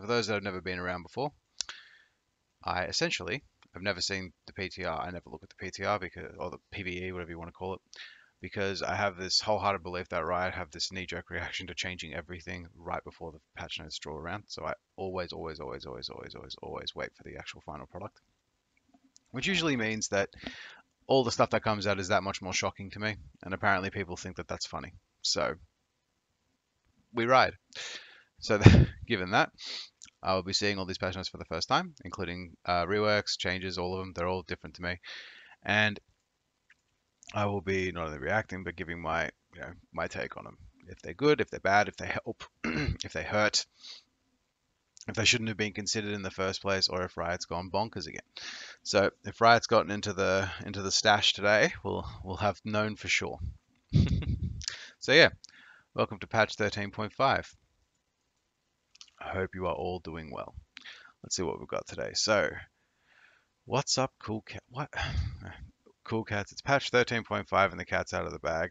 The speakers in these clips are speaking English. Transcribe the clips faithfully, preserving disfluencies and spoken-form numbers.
So for those that have never been around before, I essentially have never seen the P T R. I never look at the P T R because, or the P V E, whatever you want to call it, because I have this wholehearted belief that Riot have this knee-jerk reaction to changing everything right before the patch notes draw around. So I always, always, always, always, always, always, always wait for the actual final product, which usually means that all the stuff that comes out is that much more shocking to me. And apparently people think that that's funny. So we ride. So that, given that, I will be seeing all these patch notes for the first time, including uh, reworks, changes, all of them. They're all different to me. And I will be not only reacting, but giving my, you know, my take on them. If they're good, if they're bad, if they help, if they hurt, if they shouldn't have been considered in the first place, or if Riot's gone bonkers again. So if Riot's gotten into the into the stash today, we'll we'll have known for sure. So yeah, welcome to patch thirteen point five. I hope you are all doing well. Let's see what we've got today. So, what's up, cool cat? What? Cool cats, it's patch thirteen point five and the cat's out of the bag.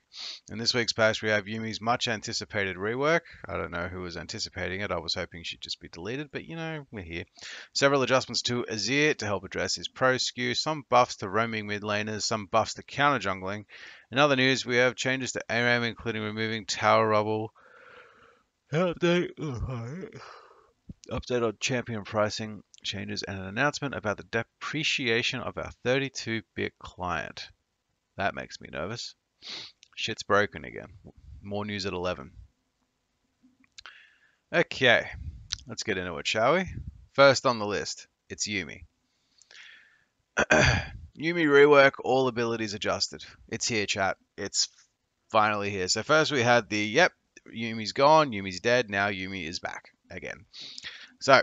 In this week's patch we have Yuumi's much anticipated rework. I don't know who was anticipating it, I was hoping she'd just be deleted, but you know, we're here. Several adjustments to Azir to help address his pro skew, some buffs to roaming mid laners, some buffs to counter jungling. In other news we have changes to A RAM, including removing tower rubble. Update, update on champion pricing changes, and an announcement about the depreciation of our thirty-two bit client. That makes me nervous. Shit's broken again. More news at eleven. Okay, let's get into it, shall we? First on the list, it's Yuumi. Yuumi rework, all abilities adjusted. It's here, chat. It's finally here. So first we had the, yep, Yuumi's gone, Yuumi's dead, now Yuumi is back again. So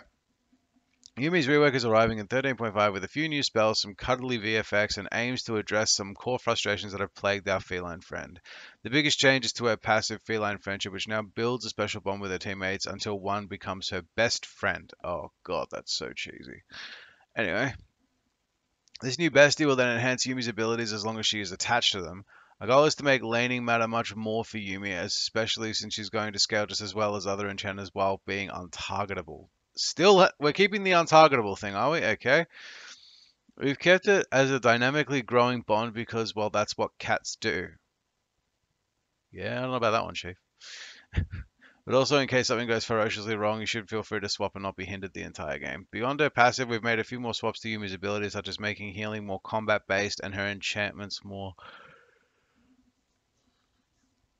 Yuumi's rework is arriving in thirteen point five with a few new spells, some cuddly V F X, and aims to address some core frustrations that have plagued our feline friend. The biggest change is to her passive feline friendship, which now builds a special bond with her teammates until one becomes her best friend. Oh god, that's so cheesy. Anyway, this new bestie will then enhance Yuumi's abilities as long as she is attached to them. Our goal is to make laning matter much more for Yuumi, especially since she's going to scale just as well as other enchanters while being untargetable. Still, we're keeping the untargetable thing, are we? Okay. We've kept it as a dynamically growing bond because, well, that's what cats do. Yeah, I don't know about that one, Chief. But also, in case something goes ferociously wrong, you should feel free to swap and not be hindered the entire game. Beyond her passive, we've made a few more swaps to Yuumi's abilities, such as making healing more combat-based and her enchantments more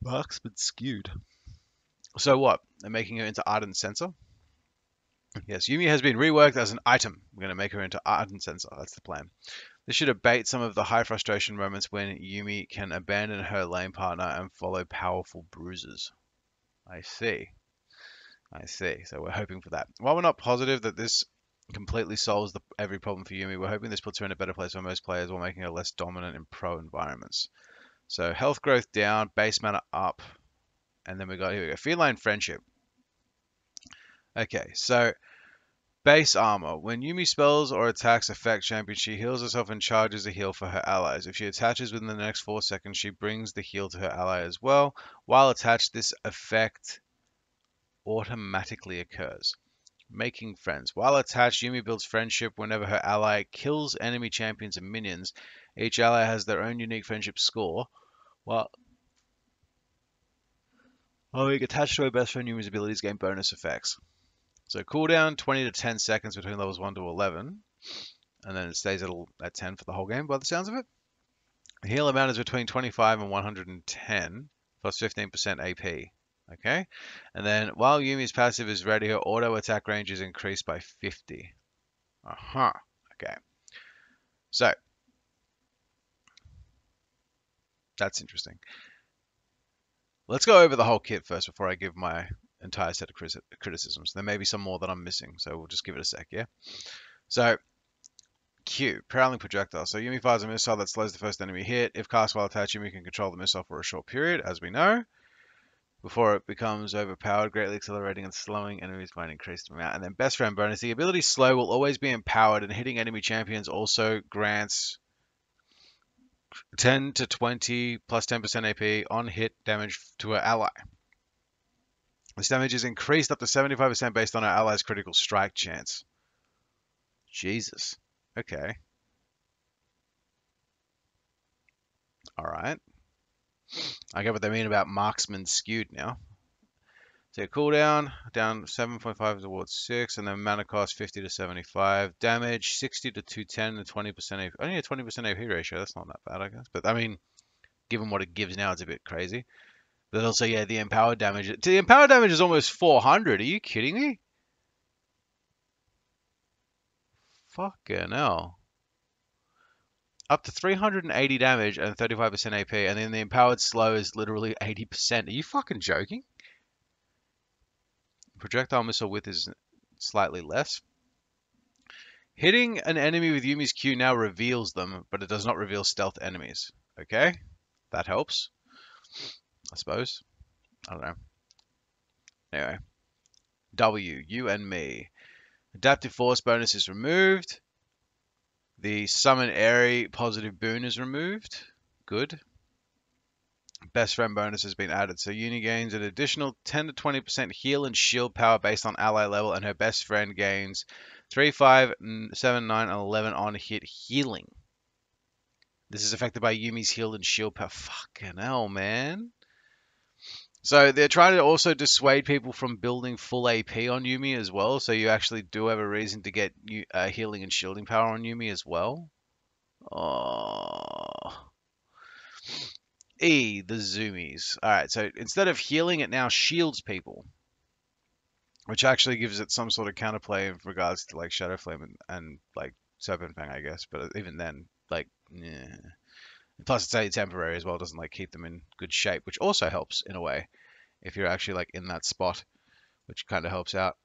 marksman skewed. So what? They're making her into Ardent Censer? Yes, Yuumi has been reworked as an item. We're going to make her into Ardent Censer. That's the plan. This should abate some of the high frustration moments when Yuumi can abandon her lane partner and follow powerful bruisers. I see. I see. So we're hoping for that. While we're not positive that this completely solves the, every problem for Yuumi, we're hoping this puts her in a better place for most players while making her less dominant in pro environments. So health growth down, base mana up, and then we got, here we go, feline friendship. Okay, so base armor. When Yuumi spells or attacks affect champion, she heals herself and charges a heal for her allies. If she attaches within the next four seconds, she brings the heal to her ally as well. While attached, this effect automatically occurs. Making friends. While attached, Yuumi builds friendship whenever her ally kills enemy champions and minions. Each ally has their own unique friendship score. While well, we attached to her best friend, Yuumi's abilities gain bonus effects. So cooldown twenty to ten seconds between levels one to eleven, and then it stays at, at ten for the whole game by the sounds of it. The heal amount is between twenty-five and one hundred ten, plus fifteen percent A P. Okay, and then while Yuumi's passive is ready, her auto attack range is increased by fifty. Uh-huh, okay. So, that's interesting. Let's go over the whole kit first before I give my entire set of criticisms. There may be some more that I'm missing, so we'll just give it a sec, yeah? So, Q, Prowling Projectile. So Yuumi fires a missile that slows the first enemy hit. If cast while attached, Yuumi can control the missile for a short period, as we know, before it becomes overpowered, greatly accelerating and slowing enemies by an increased amount. And then best friend bonus, the ability slow will always be empowered, and hitting enemy champions also grants ten to twenty plus ten percent A P on hit damage to her ally. This damage is increased up to seventy-five percent based on our allies' critical strike chance. Jesus. Okay. Alright. I get what they mean about marksman skewed now. So cooldown, down seven point five towards six, and then mana cost fifty to seventy-five. Damage sixty to two ten, and twenty percent A P. Only a twenty percent A P ratio, that's not that bad, I guess. But I mean, given what it gives now, it's a bit crazy. But also, yeah, the empowered damage. The empowered damage is almost four hundred. Are you kidding me? Fucking hell. Up to three hundred eighty damage and thirty-five percent A P. And then the empowered slow is literally eighty percent. Are you fucking joking? Projectile missile width is slightly less. Hitting an enemy with Yuumi's Q now reveals them, but it does not reveal stealth enemies. Okay. That helps. I suppose. I don't know. Anyway. W. You and me. Adaptive force bonus is removed. The summon airy positive boon is removed. Good. Best friend bonus has been added. So Yuumi gains an additional ten to twenty percent heal and shield power based on ally level, and her best friend gains three, five, seven, nine, and eleven on hit healing. This is affected by Yuumi's heal and shield power. Fucking hell, man. So they're trying to also dissuade people from building full A P on Yuumi as well. So you actually do have a reason to get uh, healing and shielding power on Yuumi as well. Oh. E, the zoomies. Alright, so instead of healing, it now shields people. Which actually gives it some sort of counterplay in regards to, like, Shadow Flame and, and like, Serpent Fang, I guess. But even then, like, yeah. Plus, it's only temporary as well. It doesn't, like, keep them in good shape, which also helps, in a way, if you're actually, like, in that spot, which kind of helps out.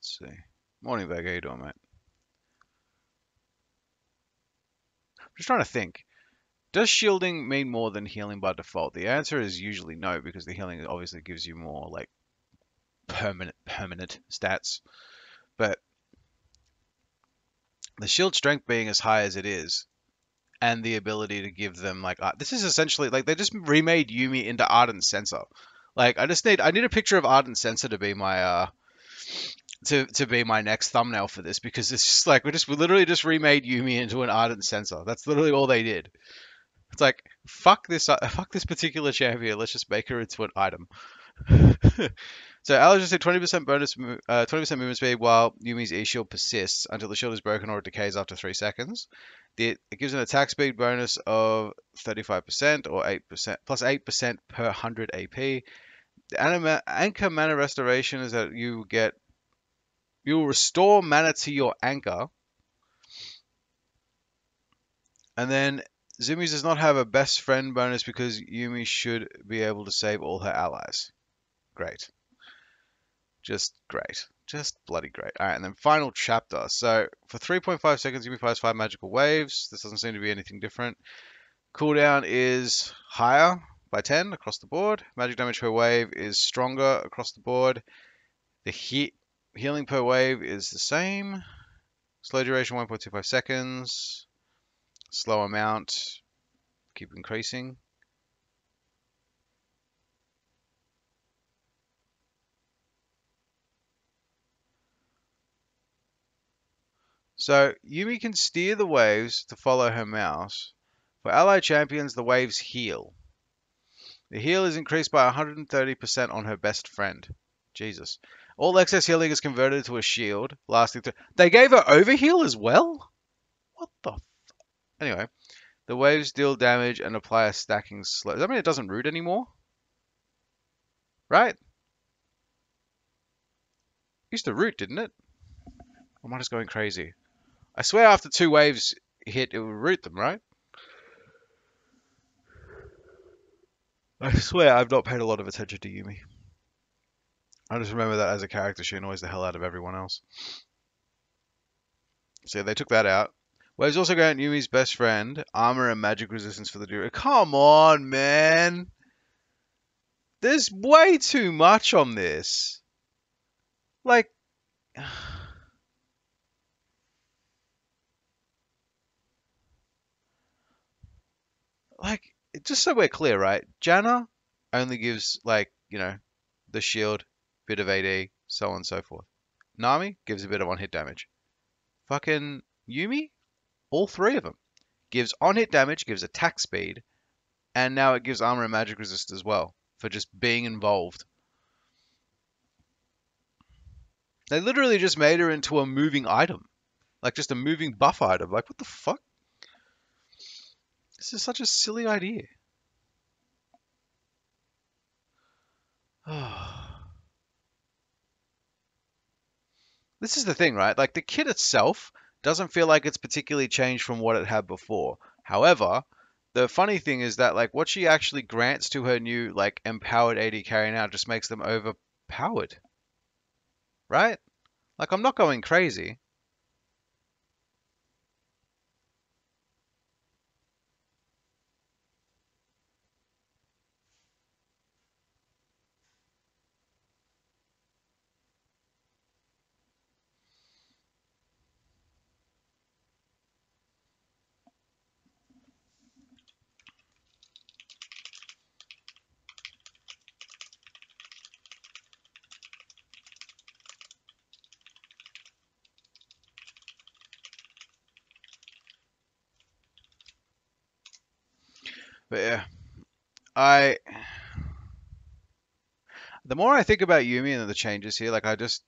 See. Morning, Veg. How you doing, mate? I'm just trying to think. Does shielding mean more than healing by default? The answer is usually no, because the healing obviously gives you more, like, permanent, permanent stats. But the shield strength being as high as it is, and the ability to give them, like, uh, this is essentially, like, they just remade Yuumi into Ardent Censer. Like, I just need, I need a picture of Ardent Censer to be my, uh... To, to be my next thumbnail for this, because it's just like, we just we literally just remade Yuumi into an Ardent Censer. That's literally all they did. It's like, fuck this uh, fuck this particular champion. Let's just make her into an item. So Alex just said twenty percent bonus, uh, twenty percent movement speed while Yuumi's E shield persists until the shield is broken or it decays after three seconds. It, it gives an attack speed bonus of thirty-five percent or eight percent plus eight percent per one hundred A P. The anima, anchor mana restoration is that you get. You will restore mana to your anchor. And then Yuumi does not have a best friend bonus because Yuumi should be able to save all her allies. Great. Just great. Just bloody great. Alright, and then final chapter. So for three point five seconds, Yuumi fires five magical waves. This doesn't seem to be anything different. Cooldown is higher by ten across the board. Magic damage per wave is stronger across the board. The heat. Healing per wave is the same. Slow duration one point two five seconds. Slow amount. Keep increasing. So Yuumi can steer the waves to follow her mouse. For allied champions, the waves heal. The heal is increased by one hundred thirty percent on her best friend. Jesus. All excess healing is converted to a shield, lasting through... They gave her overheal as well? What the... F anyway. The waves deal damage and apply a stacking slow... Does that mean it doesn't root anymore? Right? It used to root, didn't it? Am I just going crazy? I swear after two waves hit, it would root them, right? I swear I've not paid a lot of attention to Yuumi. I just remember that as a character, she annoys the hell out of everyone else. So they took that out. Waves also grant Yumi's best friend armor and magic resistance for the duration. Come on, man. There's way too much on this. Like... like, just so we're clear, right? Janna only gives, like, you know, the shield, bit of A D, so on and so forth. Nami gives a bit of on-hit damage. Fucking Yuumi, all three of them, gives on-hit damage, gives attack speed, and now it gives armor and magic resist as well, for just being involved. They literally just made her into a moving item. Like, just a moving buff item. Like, what the fuck? This is such a silly idea. This is the thing, right? Like, the kit itself doesn't feel like it's particularly changed from what it had before. However, the funny thing is that, like, what she actually grants to her new, like, empowered A D carry now just makes them overpowered. Right? Like, I'm not going crazy. But yeah, I, the more I think about Yuumi and the changes here, like I just,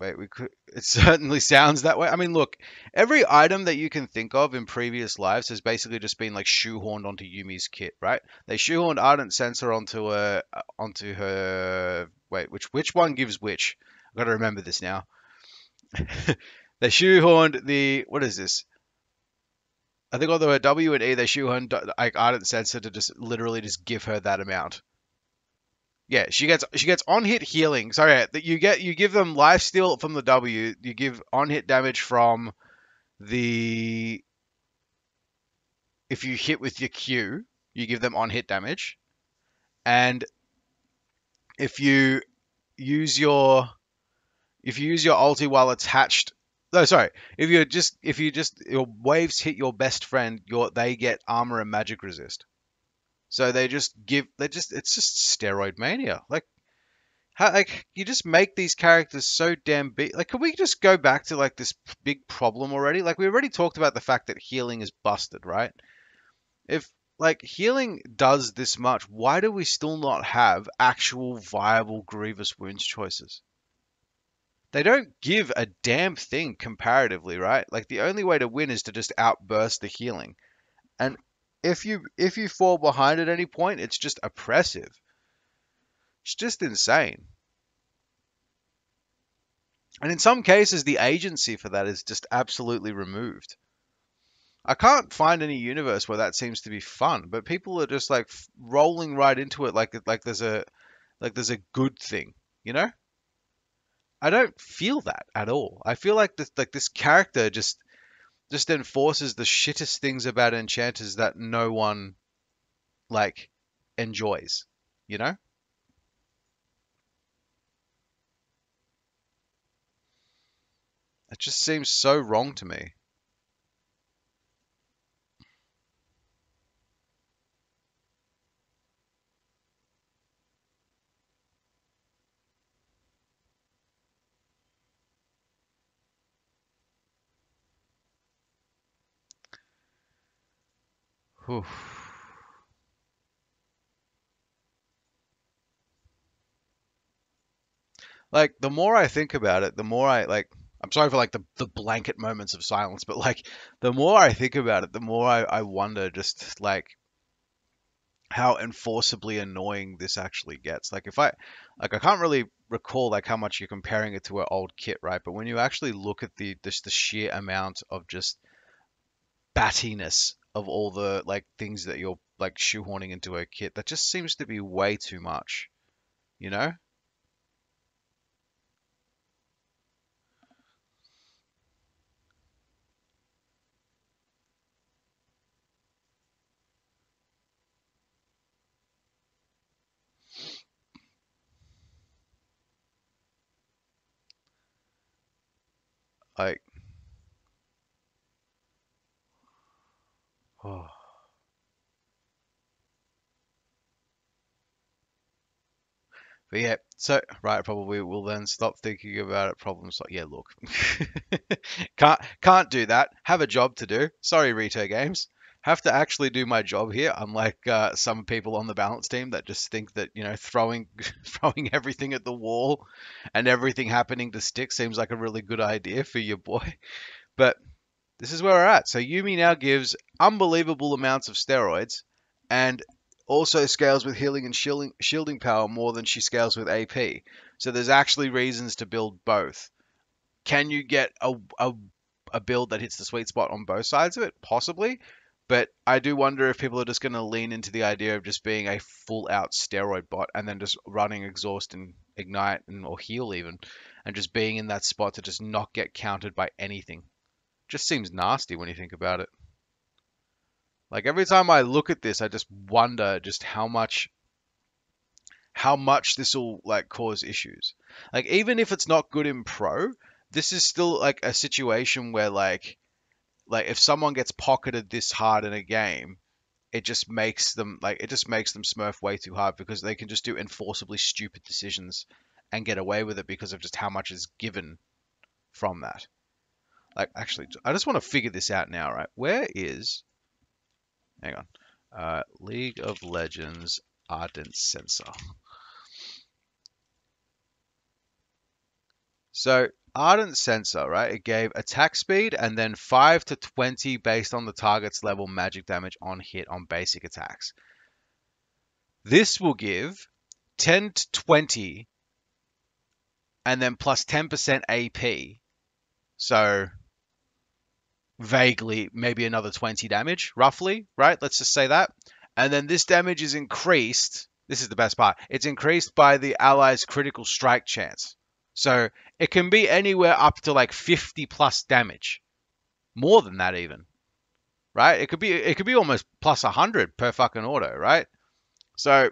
wait, we could, it certainly sounds that way. I mean, look, every item that you can think of in previous lives has basically just been like shoehorned onto Yuumi's kit, right? They shoehorned Ardent Censer onto her, onto her, wait, which, which one gives which? I've got to remember this now. They shoehorned the, what is this? I think although her W and E, they shoehorned like Ardent Censer to just literally just give her that amount. Yeah, she gets she gets on hit healing. Sorry, that you get you give them lifesteal from the W, you give on hit damage from the. If you hit with your Q, you give them on hit damage, and if you use your if you use your ulti while attached. No, sorry. If you just, if you just, your waves hit your best friend, your they get armor and magic resist. So they just give, they just, it's just steroid mania. Like, how, like you just make these characters so damn big. Like, can we just go back to like this big problem already? Like, we already talked about the fact that healing is busted, right? If like healing does this much, why do we still not have actual viable grievous wounds choices? They don't give a damn thing comparatively, right? Like the only way to win is to just outburst the healing. And if you if you fall behind at any point, it's just oppressive. It's just insane. And in some cases, the agency for that is just absolutely removed. I can't find any universe where that seems to be fun, but people are just like rolling right into it like like there's a like there's a good thing, you know? I don't feel that at all. I feel like this, like this character just, just enforces the shittest things about enchanters that no one, like, enjoys. You know. It just seems so wrong to me. Whew. Like the more I think about it, the more I like I'm sorry for like the, the blanket moments of silence, but like the more I think about it, the more I, I wonder just like how enforceably annoying this actually gets. Like if I like I can't really recall like how much you're comparing it to her old kit, right? But when you actually look at the just the sheer amount of just battiness of all the like things that you're like shoehorning into her kit, that just seems to be way too much, you know? Like, oh. But yeah, so, right, probably we'll then stop thinking about it. Problems like, yeah, look. can't, can't do that. Have a job to do. Sorry, Rito Games. Have to actually do my job here. Unlike uh, some people on the balance team that just think that, you know, throwing throwing everything at the wall and everything happening to stick seems like a really good idea for your boy. But this is where we're at. So Yuumi now gives unbelievable amounts of steroids and also scales with healing and shielding, shielding power more than she scales with A P. So there's actually reasons to build both. Can you get a, a, a build that hits the sweet spot on both sides of it? Possibly. But I do wonder if people are just going to lean into the idea of just being a full-out steroid bot and then just running Exhaust and Ignite and or Heal even, and just being in that spot to just not get countered by anything. Just seems nasty when you think about it. Like, every time I look at this, I just wonder just how much, how much this will, like, cause issues. Like, even if it's not good in Pro, this is still, like, a situation where, like... Like, if someone gets pocketed this hard in a game, it just makes them, like, it just makes them smurf way too hard because they can just do enforceably stupid decisions and get away with it because of just how much is given from that. Like, actually, I just want to figure this out now, right? Where is... Hang on. Uh, League of Legends Ardent Censer. So... Ardent Censer, right? It gave attack speed and then five to twenty based on the target's level magic damage on hit on basic attacks. This will give ten to twenty and then plus ten percent A P. So vaguely, maybe another twenty damage, roughly, right? Let's just say that. And then this damage is increased. This is the best part. It's increased by the ally's critical strike chance. So it can be anywhere up to like fifty plus damage, more than that even, right? It could be it could be almost plus a hundred per fucking auto, right? So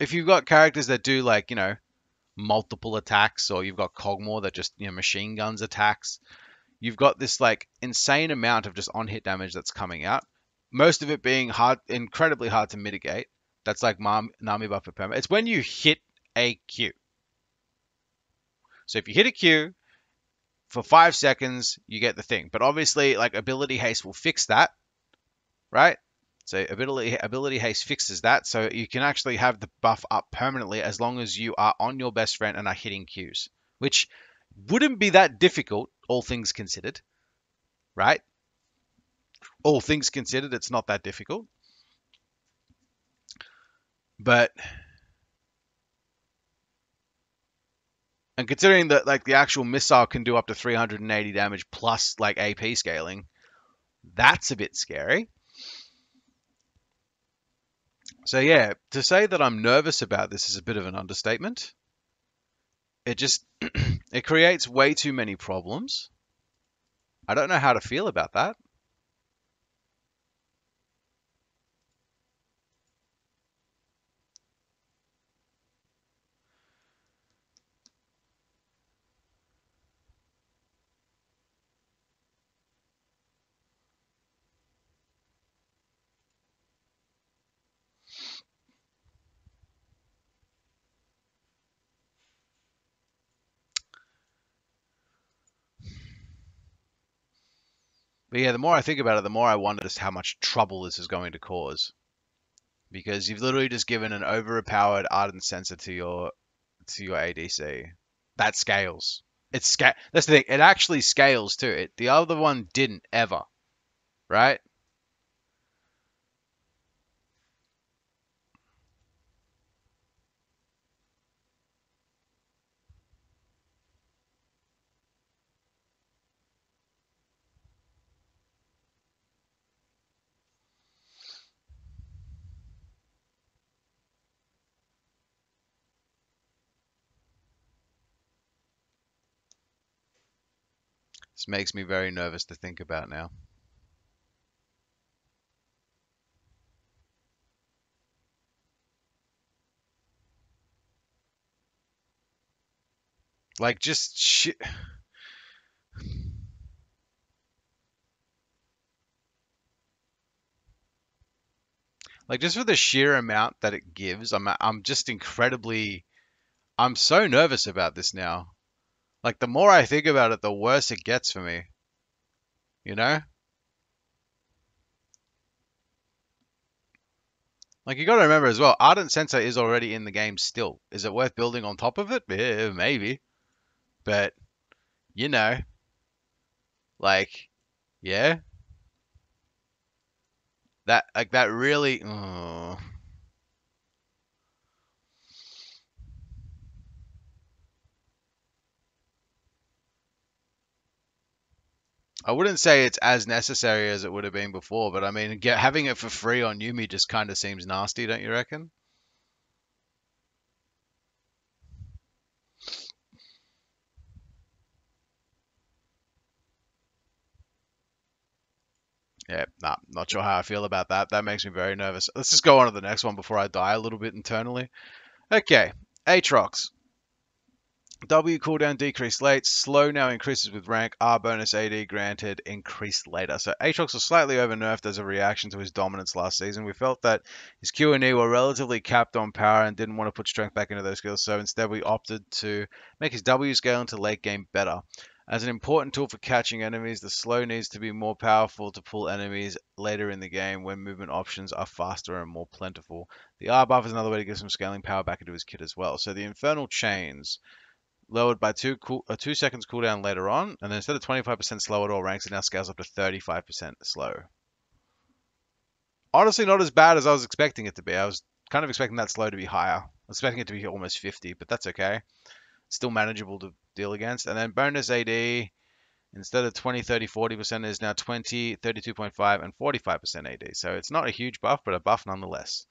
if you've got characters that do like, you know, multiple attacks, or you've got Cogmore that just, you know, machine guns attacks, you've got this like insane amount of just on hit damage that's coming out. Most of it being hard, incredibly hard to mitigate. That's like Nami buff perma. It's when you hit a Q. So if you hit a Q for five seconds, you get the thing. But obviously, like, ability haste will fix that, right? So ability ability haste fixes that. So you can actually have the buff up permanently as long as you are on your best friend and are hitting Qs, which wouldn't be that difficult, all things considered, right? All things considered, it's not that difficult. But... And considering that, like, the actual missile can do up to three hundred eighty damage plus, like, A P scaling, that's a bit scary. So, yeah, to say that I'm nervous about this is a bit of an understatement. It just, it creates way too many problems. I don't know how to feel about that. But yeah, the more I think about it, the more I wonder just how much trouble this is going to cause. Because you've literally just given an overpowered Ardent Censer to your to your A D C. That scales. It's sca That's the thing. It actually scales too. It, the other one didn't ever. Right? This makes me very nervous to think about now. Like, just shit. Like, just for the sheer amount that it gives, I'm I'm just incredibly... I'm so nervous about this now. Like, the more I think about it, the worse it gets for me. You know? Like, you got to remember as well, Ardent Censer is already in the game still. Is it worth building on top of it? Yeah, maybe. But, you know. Like, yeah. That, like, that really... Oh. I wouldn't say it's as necessary as it would have been before, but I mean, get, having it for free on Yuumi just kind of seems nasty, don't you reckon? Yeah, nah, not sure how I feel about that. That makes me very nervous. Let's just go on to the next one before I die a little bit internally. Okay, Aatrox. W cooldown decreased late, slow now increases with rank, R bonus A D granted, increased later. So Aatrox was slightly over nerfed as a reaction to his dominance last season. We felt that his Q and E were relatively capped on power and didn't want to put strength back into those skills, so instead we opted to make his W scale into late game better. As an important tool for catching enemies, the slow needs to be more powerful to pull enemies later in the game when movement options are faster and more plentiful. The R buff is another way to get some scaling power back into his kit as well. So the Infernal Chains... lowered by two cool, uh, two seconds cooldown later on, and then instead of twenty-five percent slow at all ranks, it now scales up to thirty-five percent slow. Honestly, not as bad as I was expecting it to be. I was kind of expecting that slow to be higher. I was expecting it to be almost fifty, but that's okay. Still manageable to deal against. And then bonus A D, instead of twenty, thirty, forty percent, is now twenty, thirty-two point five, and forty-five percent A D. So it's not a huge buff, but a buff nonetheless.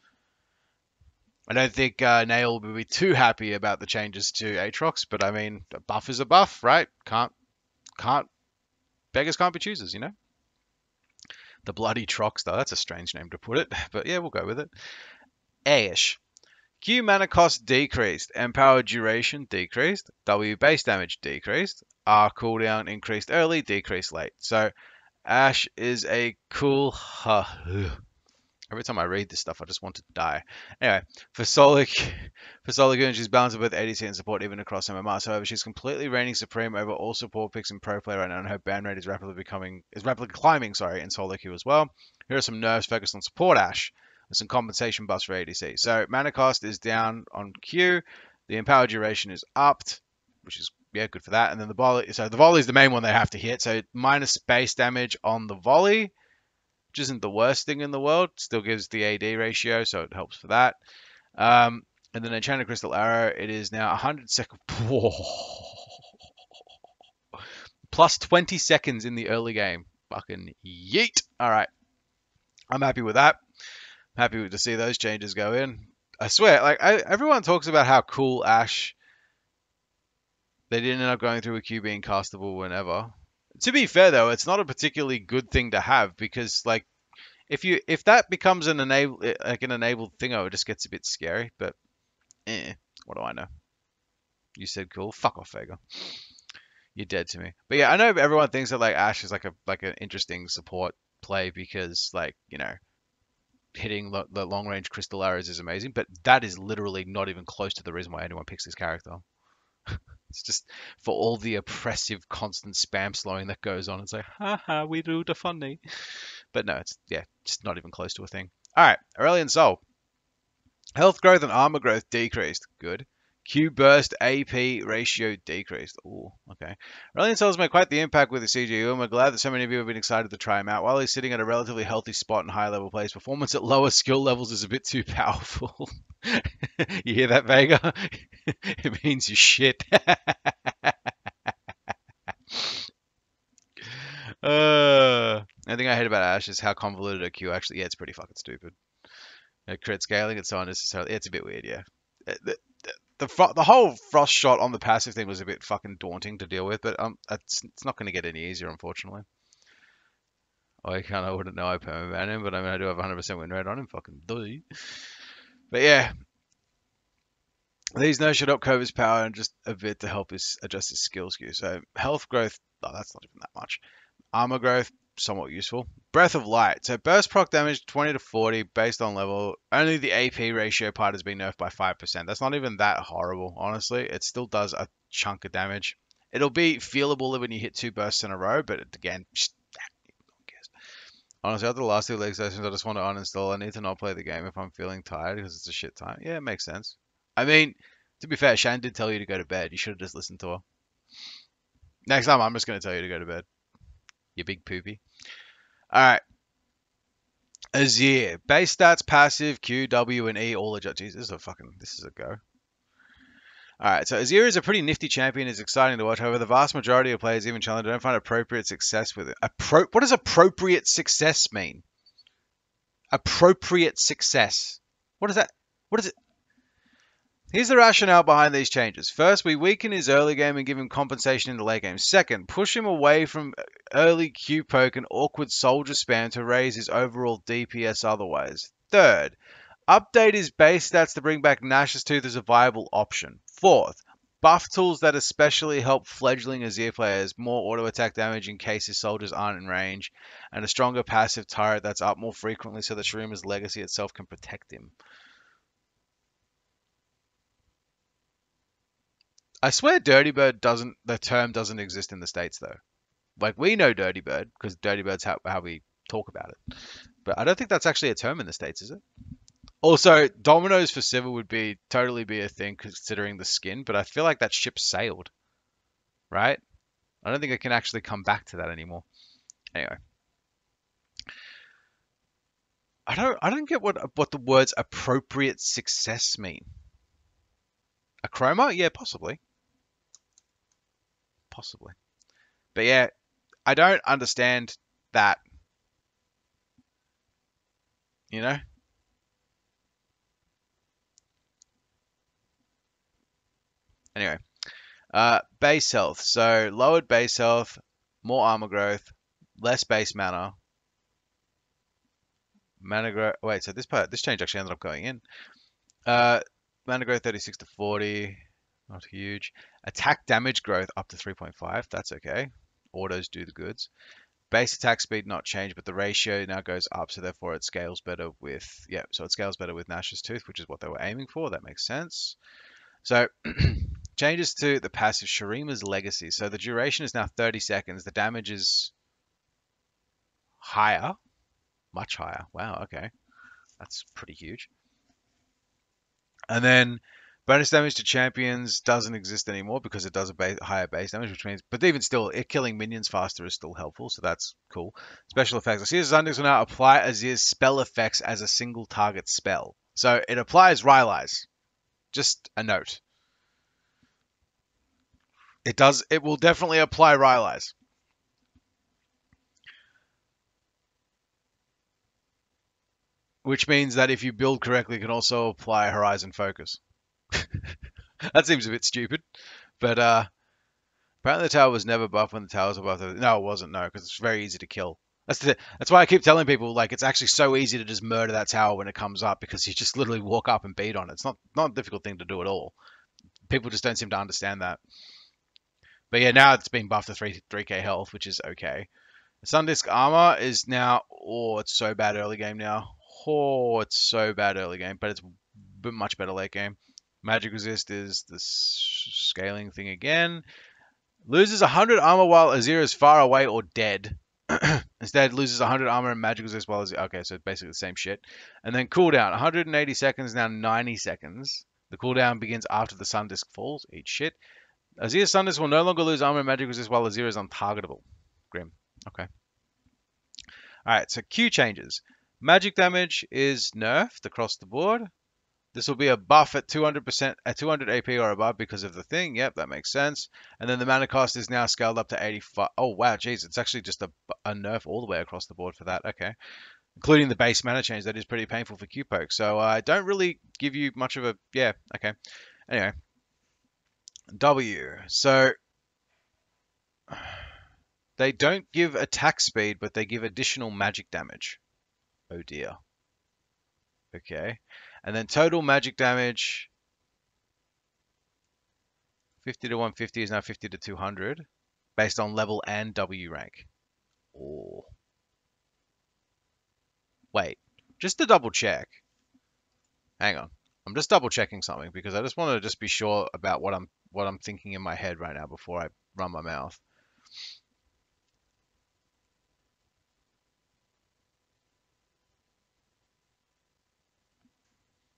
I don't think uh, Nail will be too happy about the changes to Aatrox, but I mean, a buff is a buff, right? Can't, can't, beggars can't be choosers, you know? The bloody Troxstar, that's a strange name to put it, but yeah, we'll go with it. Ashe. Q mana cost decreased, and power duration decreased, W base damage decreased, R cooldown increased early, decreased late. So, Ashe is a cool... Huh, every time I read this stuff, I just want to die. Anyway, for Solar Goon, she's balanced with A D C and support even across M M R. However, she's completely reigning supreme over all support picks in pro play right now, and her ban rate is rapidly becoming is rapidly climbing. Sorry, in Solar Q as well. Here are some nerfs focused on support Ashe with some compensation buffs for A D C. So mana cost is down on Q, the empower duration is upped, which is yeah good for that. And then the volley, so the volley is the main one they have to hit. So minus space damage on the volley. Which isn't the worst thing in the world. Still gives the A D ratio, so it helps for that. Um, and then Enchanted Crystal Arrow, it is now one hundred seconds. Plus twenty seconds in the early game. Fucking yeet. All right. I'm happy with that. I'm happy to see those changes go in. I swear, like I, everyone talks about how cool Ashe. They didn't end up going through a Q being castable whenever. To be fair, though, it's not a particularly good thing to have because, like, if you if that becomes an enable like an enabled thing, oh, it just gets a bit scary. But, eh, what do I know? You said cool. Fuck off, Vega. You're dead to me. But yeah, I know everyone thinks that like Ashe is like a like an interesting support play because, like, you know, hitting lo the long range crystal arrows is amazing. But that is literally not even close to the reason why anyone picks this character. It's just for all the oppressive constant spam slowing that goes on. It's like, haha, we do the funny. But no, it's, yeah, just not even close to a thing. All right, Aurelion Sol. Health growth and armor growth decreased. Good. Q burst A P ratio decreased. Ooh, okay. Aurelion Sol's made quite the impact with the C G U, and we're glad that so many of you have been excited to try him out. While he's sitting at a relatively healthy spot in high level plays, performance at lower skill levels is a bit too powerful. You hear that, Vega? It means you shit. uh, I think I hate about Ashe is how convoluted a Q actually. Yeah, it's pretty fucking stupid. You know, crit scaling and so on necessarily. It's a bit weird, yeah. The, the, the, the whole frost shot on the passive thing was a bit fucking daunting to deal with, but um, it's, it's not going to get any easier, unfortunately. Oh, I kind of wouldn't know I permaban him, but I mean, I do have one hundred percent win rate on him. Fucking do. But yeah. These no should upcove his power and just a bit to help his adjust his skill skew. So health growth, oh, that's not even that much. Armor growth, somewhat useful. Breath of Light. So burst proc damage twenty to forty based on level. Only the A P ratio part has been nerfed by five percent. That's not even that horrible, honestly. It still does a chunk of damage. It'll be feelable when you hit two bursts in a row, but again, psh, honestly, after the last two leg sessions, I just want to uninstall. I need to not play the game if I'm feeling tired because it's a shit time. Yeah, it makes sense. I mean, to be fair, Shan did tell you to go to bed. You should have just listened to her. Next time, I'm just going to tell you to go to bed. You big poopy. All right. Azir. Base stats, passive, Q, W, and E all adjust. Jeez, this is a fucking... This is a go. All right, so Azir is a pretty nifty champion. It's exciting to watch. However, the vast majority of players, even Challenger, don't find appropriate success with it. Appro what does appropriate success mean? Appropriate success. What is that? What is it? Here's the rationale behind these changes. First, we weaken his early game and give him compensation in the late game. Second, push him away from early Q poke and awkward soldier spam to raise his overall D P S otherwise. Third, update his base stats to bring back Nash's Tooth as a viable option. Fourth, buff tools that especially help fledgling Azir players, more auto-attack damage in case his soldiers aren't in range, and a stronger passive turret that's up more frequently so that Shurima's legacy itself can protect him. I swear Dirty Bird doesn't, the term doesn't exist in the States though. Like, we know Dirty Bird, because Dirty Bird's how, how we talk about it. But I don't think that's actually a term in the States, is it? Also, dominoes for Civil would be totally be a thing considering the skin, but I feel like that ship sailed, right? I don't think it can actually come back to that anymore. Anyway, I don't I don't get what what the words appropriate success mean. A chroma? Yeah, possibly, possibly, but yeah, I don't understand that. You know. Anyway, uh, base health. So lowered base health, more armor growth, less base mana. Mana growth. Wait, so this part, this change actually ended up going in. Uh, mana growth thirty-six to forty, not huge. Attack damage growth up to three point five. That's okay. Autos do the goods. Base attack speed not changed, but the ratio now goes up, so therefore it scales better with yeah. So it scales better with Nash's Tooth, which is what they were aiming for. That makes sense. So. Changes to the passive Shurima's Legacy. So the duration is now thirty seconds. The damage is higher. Much higher. Wow, okay. That's pretty huge. And then bonus damage to champions doesn't exist anymore because it does a base, higher base damage, which means... But even still, it killing minions faster is still helpful, so that's cool. Special effects. Azir's Zundix will now apply Azir's spell effects as a single target spell. So it applies Rylai's. Just a note. It does. It will definitely apply Rylai's. Which means that if you build correctly, you can also apply Horizon Focus. That seems a bit stupid. But uh, apparently the tower was never buffed when the towers were buffed. No, it wasn't, no, because it's very easy to kill. That's, the, that's why I keep telling people, like, it's actually so easy to just murder that tower when it comes up, because you just literally walk up and beat on it. It's not, not a difficult thing to do at all. People just don't seem to understand that. But yeah, now it's been buffed to three K health, which is okay. The Sundisk armor is now... Oh, it's so bad early game now. Oh, it's so bad early game, but it's much better late game. Magic resist is the scaling thing again. Loses one hundred armor while Azir is far away or dead. Instead, loses one hundred armor and magic resist while Azir... Okay, so it's basically the same shit. And then cooldown. one hundred eighty seconds, now ninety seconds. The cooldown begins after the Sundisk falls. Eat shit. Azir's Sundisk will no longer lose armor and magic resist while Azir is untargetable. Grim. Okay. Alright, so Q changes. Magic damage is nerfed across the board. This will be a buff at two hundred percent, at two hundred A P or above because of the thing. Yep, that makes sense. And then the mana cost is now scaled up to eighty-five. Oh, wow, jeez. It's actually just a, a nerf all the way across the board for that. Okay. Including the base mana change. That is pretty painful for Q poke. So I uh, don't really give you much of a... Yeah, okay. Anyway. W. So they don't give attack speed, but they give additional magic damage. Oh dear. Okay. And then total magic damage fifty to one fifty is now fifty to two hundred, based on level and W rank. Oh. Wait, just to double check. Hang on. I'm just double checking something because I just want to just be sure about what I'm what I'm thinking in my head right now before I run my mouth.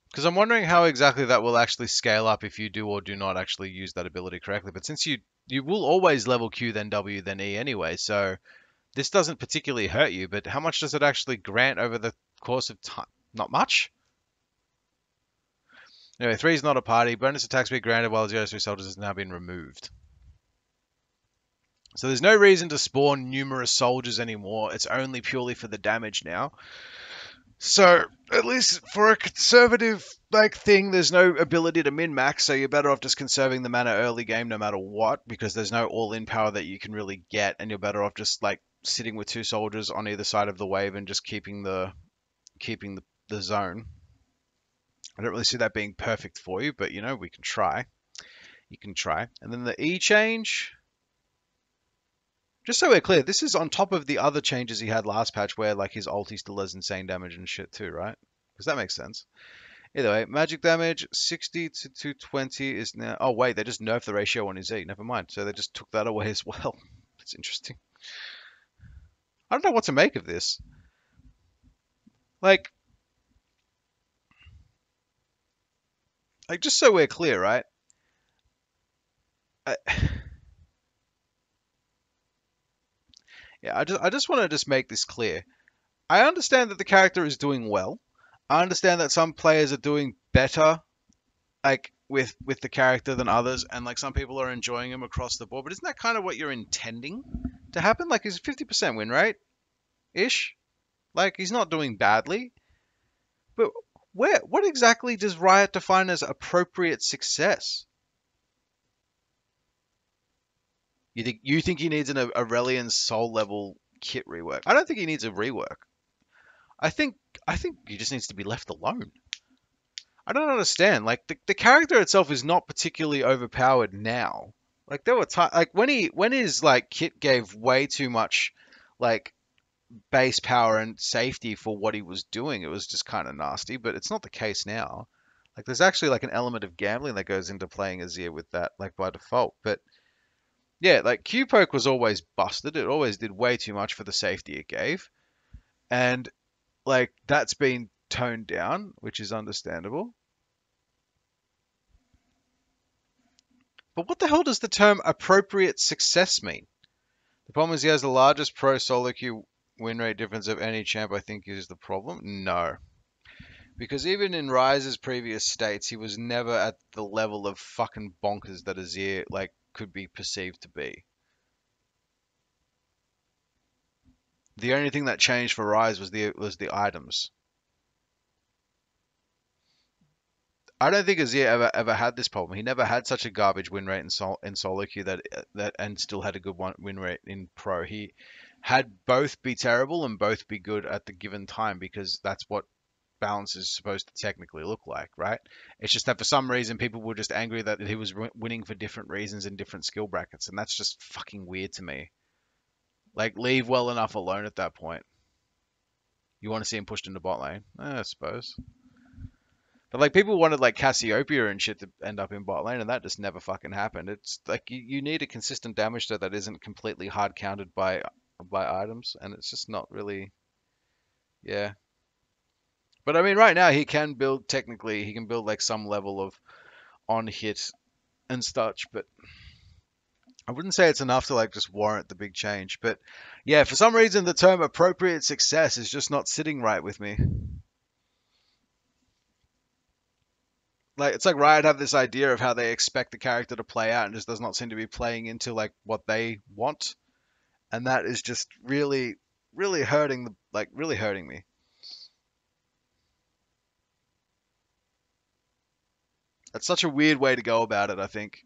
Because I'm wondering how exactly that will actually scale up if you do or do not actually use that ability correctly. But since you you will always level Q, then W, then E anyway, so this doesn't particularly hurt you. But how much does it actually grant over the course of time? Not much. Anyway, three is not a party. Bonus attacks be granted while zero three soldiers has now been removed. So there's no reason to spawn numerous soldiers anymore. It's only purely for the damage now. So, at least for a conservative like thing, there's no ability to min-max, so you're better off just conserving the mana early game no matter what, because there's no all-in power that you can really get, and you're better off just like sitting with two soldiers on either side of the wave and just keeping the keeping the, the zone. I don't really see that being perfect for you, but you know, we can try. You can try. And then the E change. Just so we're clear, this is on top of the other changes he had last patch where like his ulti still has insane damage and shit too, right? Because that makes sense. Either way, magic damage, sixty to two twenty is now... Oh, wait, they just nerfed the ratio on his E. Never mind. So they just took that away as well. It's interesting. I don't know what to make of this. Like... Like, just so we're clear, right? I... Yeah, I just, I just want to just make this clear. I understand that the character is doing well. I understand that some players are doing better, like, with, with the character than others, and, like, some people are enjoying him across the board, but isn't that kind of what you're intending to happen? Like, he's a fifty percent win rate, ish. Like, he's not doing badly. But where, what exactly does Riot define as appropriate success? You think, you think he needs an Aurelion Sol level kit rework? I don't think he needs a rework. I think I think he just needs to be left alone. I don't understand. Like the, the character itself is not particularly overpowered now. Like there were times, like when he when his like kit gave way too much like base power and safety for what he was doing. It was just kind of nasty, but it's not the case now. Like there's actually like an element of gambling that goes into playing Azir with that like by default, but. Yeah, like, Q-Poke was always busted. It always did way too much for the safety it gave. And, like, that's been toned down, which is understandable. But what the hell does the term appropriate success mean? The problem is he has the largest pro solo queue win rate difference of any champ, I think, is the problem. No. Because even in Ryze's previous states, he was never at the level of fucking bonkers that Azir, like, could be perceived to be. The only thing that changed for Ryze was the was the items. I don't think Azir ever ever had this problem. He never had such a garbage win rate in, sol in solo queue that that and still had a good one win rate in pro. He had both be terrible and both be good at the given time because that's what balance is supposed to technically look like, right? It's just that for some reason people were just angry that he was winning for different reasons in different skill brackets, and that's just fucking weird to me. Like, leave well enough alone at that point. You want to see him pushed into bot lane? Eh, I suppose. But like, people wanted like Cassiopeia and shit to end up in bot lane, and that just never fucking happened. It's like you, you need a consistent damage though that isn't completely hard countered by by items, and it's just not really, yeah. But I mean, right now he can build, technically, he can build like some level of on-hit and such, but I wouldn't say it's enough to like just warrant the big change. But yeah, for some reason the term appropriate success is just not sitting right with me. Like, it's like Riot have this idea of how they expect the character to play out and just does not seem to be playing into like what they want. And that is just really, really hurting, the, like really hurting me. It's such a weird way to go about it, I think.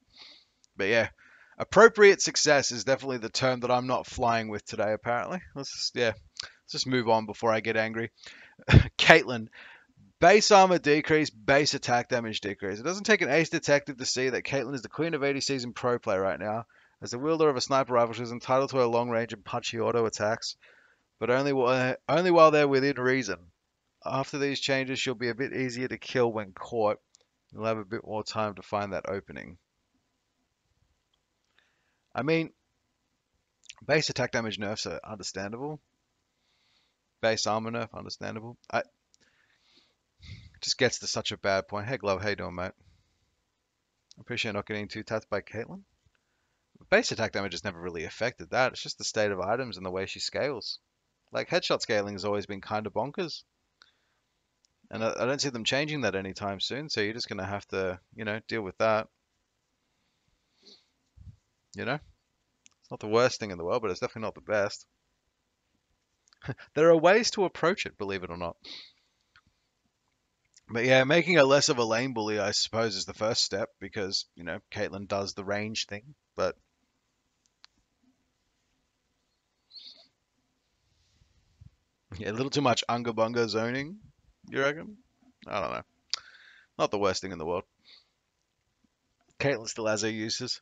But yeah, appropriate success is definitely the term that I'm not flying with today, apparently. Let's just, yeah, let's just move on before I get angry. Caitlyn, Base armor decrease, base attack damage decrease. It doesn't take an ace detective to see that Caitlyn is the queen of A D Cs in pro play right now, as the wielder of a sniper rifle she is entitled to her long range and punchy auto attacks, but only while, only while they're within reason. After these changes, she'll be a bit easier to kill when caught. You'll have a bit more time to find that opening. I mean, base attack damage nerfs are understandable. Base armor nerf, understandable. I just gets to such a bad point. Hey, Glove, how you doing, mate? I appreciate not getting too tapped by Caitlyn. Base attack damage has never really affected that. It's just the state of items and the way she scales. Like, headshot scaling has always been kind of bonkers. And I, I don't see them changing that anytime soon, so you're just going to have to, you know, deal with that. You know? It's not the worst thing in the world, but it's definitely not the best. There are ways to approach it, believe it or not. But yeah, making her less of a lane bully, I suppose, is the first step, because, you know, Caitlyn does the range thing, but... yeah, a little too much unga bunga zoning, you reckon? I don't know. Not the worst thing in the world. Caitlyn still has her uses.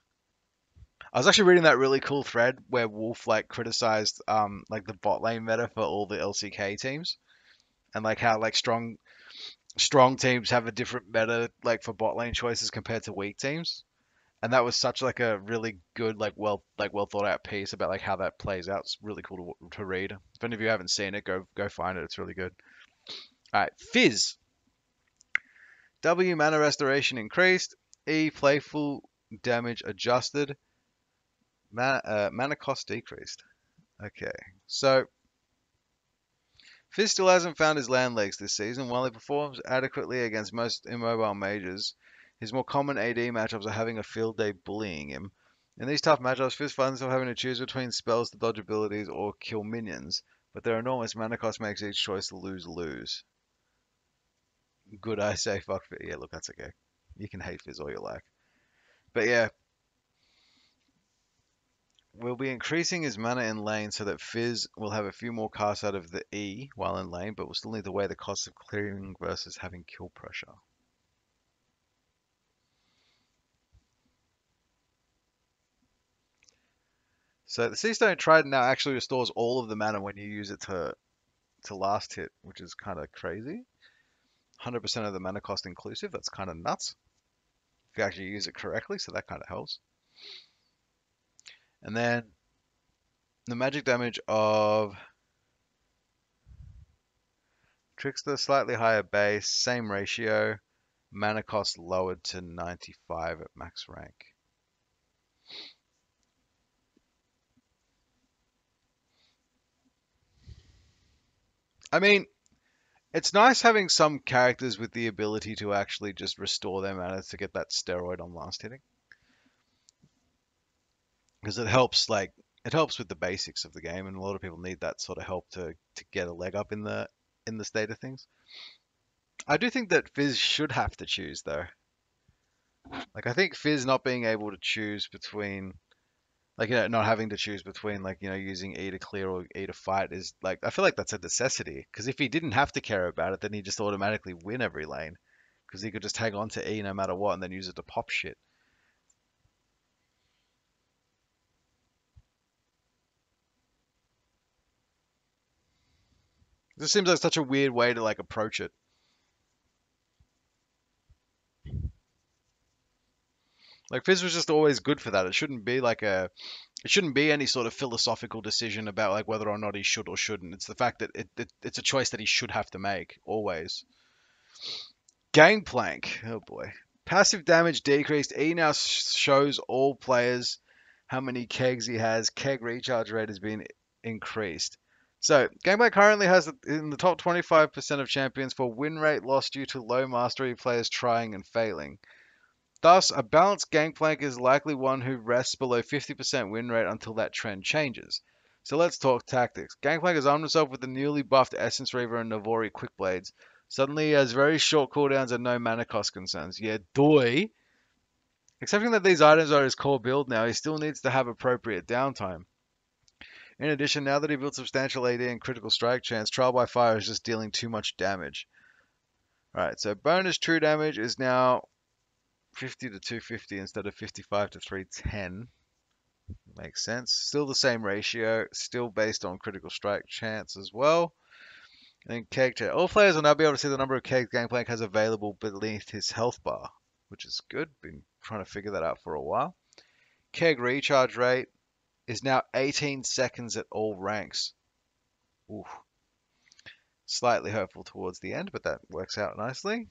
I was actually reading that really cool thread where Wolf, like, criticized, um, like, the bot lane meta for all the L C K teams. And, like, how, like, strong... strong teams have a different meta, like, for bot lane choices compared to weak teams, and that was such, like, a really good, like, well, like, well thought out piece about, like, how that plays out. It's really cool to, to read. If any of you haven't seen it, go go find it. It's really good. All right, Fizz. W mana restoration increased. E playful damage adjusted. Mana, uh, mana cost decreased. Okay, so. Fizz still hasn't found his land legs this season. While he performs adequately against most immobile mages, his more common A D matchups are having a field day bullying him. In these tough matchups, Fizz finds himself having to choose between spells to dodge abilities or kill minions, but their enormous mana cost makes each choice lose-lose. Good, I say fuck Fizz. Yeah, look, that's okay. You can hate Fizz all you like. But yeah. We'll be increasing his mana in lane so that Fizz will have a few more casts out of the E while in lane, but we'll still need to weigh the cost of clearing versus having kill pressure. So the Seastone Trident now actually restores all of the mana when you use it to, to last hit, which is kind of crazy. one hundred percent of the mana cost inclusive, that's kind of nuts. If you actually use it correctly, so that kind of helps. And then the magic damage of Trickster, slightly higher base, same ratio, mana cost lowered to ninety-five at max rank. I mean, it's nice having some characters with the ability to actually just restore their mana to get that steroid on last hitting. Because it helps, like, it helps with the basics of the game, and a lot of people need that sort of help to, to get a leg up in the in the state of things. I do think that Fizz should have to choose, though. Like, I think Fizz not being able to choose between, like, you know, not having to choose between, like, you know, using E to clear or E to fight is, like, I feel like that's a necessity. Because if he didn't have to care about it, then he'd just automatically win every lane. Because he could just hang on to E no matter what and then use it to pop shit. This seems like such a weird way to, like, approach it. Like, Fizz was just always good for that. It shouldn't be, like, a... It shouldn't be any sort of philosophical decision about, like, whether or not he should or shouldn't. It's the fact that it, it, it's a choice that he should have to make, always. Gangplank. Oh, boy. Passive damage decreased. E now shows all players how many kegs he has. Keg recharge rate has been increased. So, Gangplank currently has the, in the top twenty-five percent of champions for win rate loss due to low mastery players trying and failing. Thus, a balanced Gangplank is likely one who rests below fifty percent win rate until that trend changes. So let's talk tactics. Gangplank has armed himself with the newly buffed Essence Reaver and Navori Quickblades. Suddenly he has very short cooldowns and no mana cost concerns. Yeah, doi. Accepting that these items are his core build now, he still needs to have appropriate downtime. In addition, now that he built substantial A D and critical strike chance, Trial by Fire is just dealing too much damage. Alright, so bonus true damage is now fifty to two fifty instead of fifty-five to three ten. Makes sense. Still the same ratio, still based on critical strike chance as well. And then keg check. All players will now be able to see the number of kegs Gangplank has available beneath his health bar, which is good. Been trying to figure that out for a while. Keg recharge rate is now eighteen seconds at all ranks. Oof. Slightly hopeful towards the end, but that works out nicely.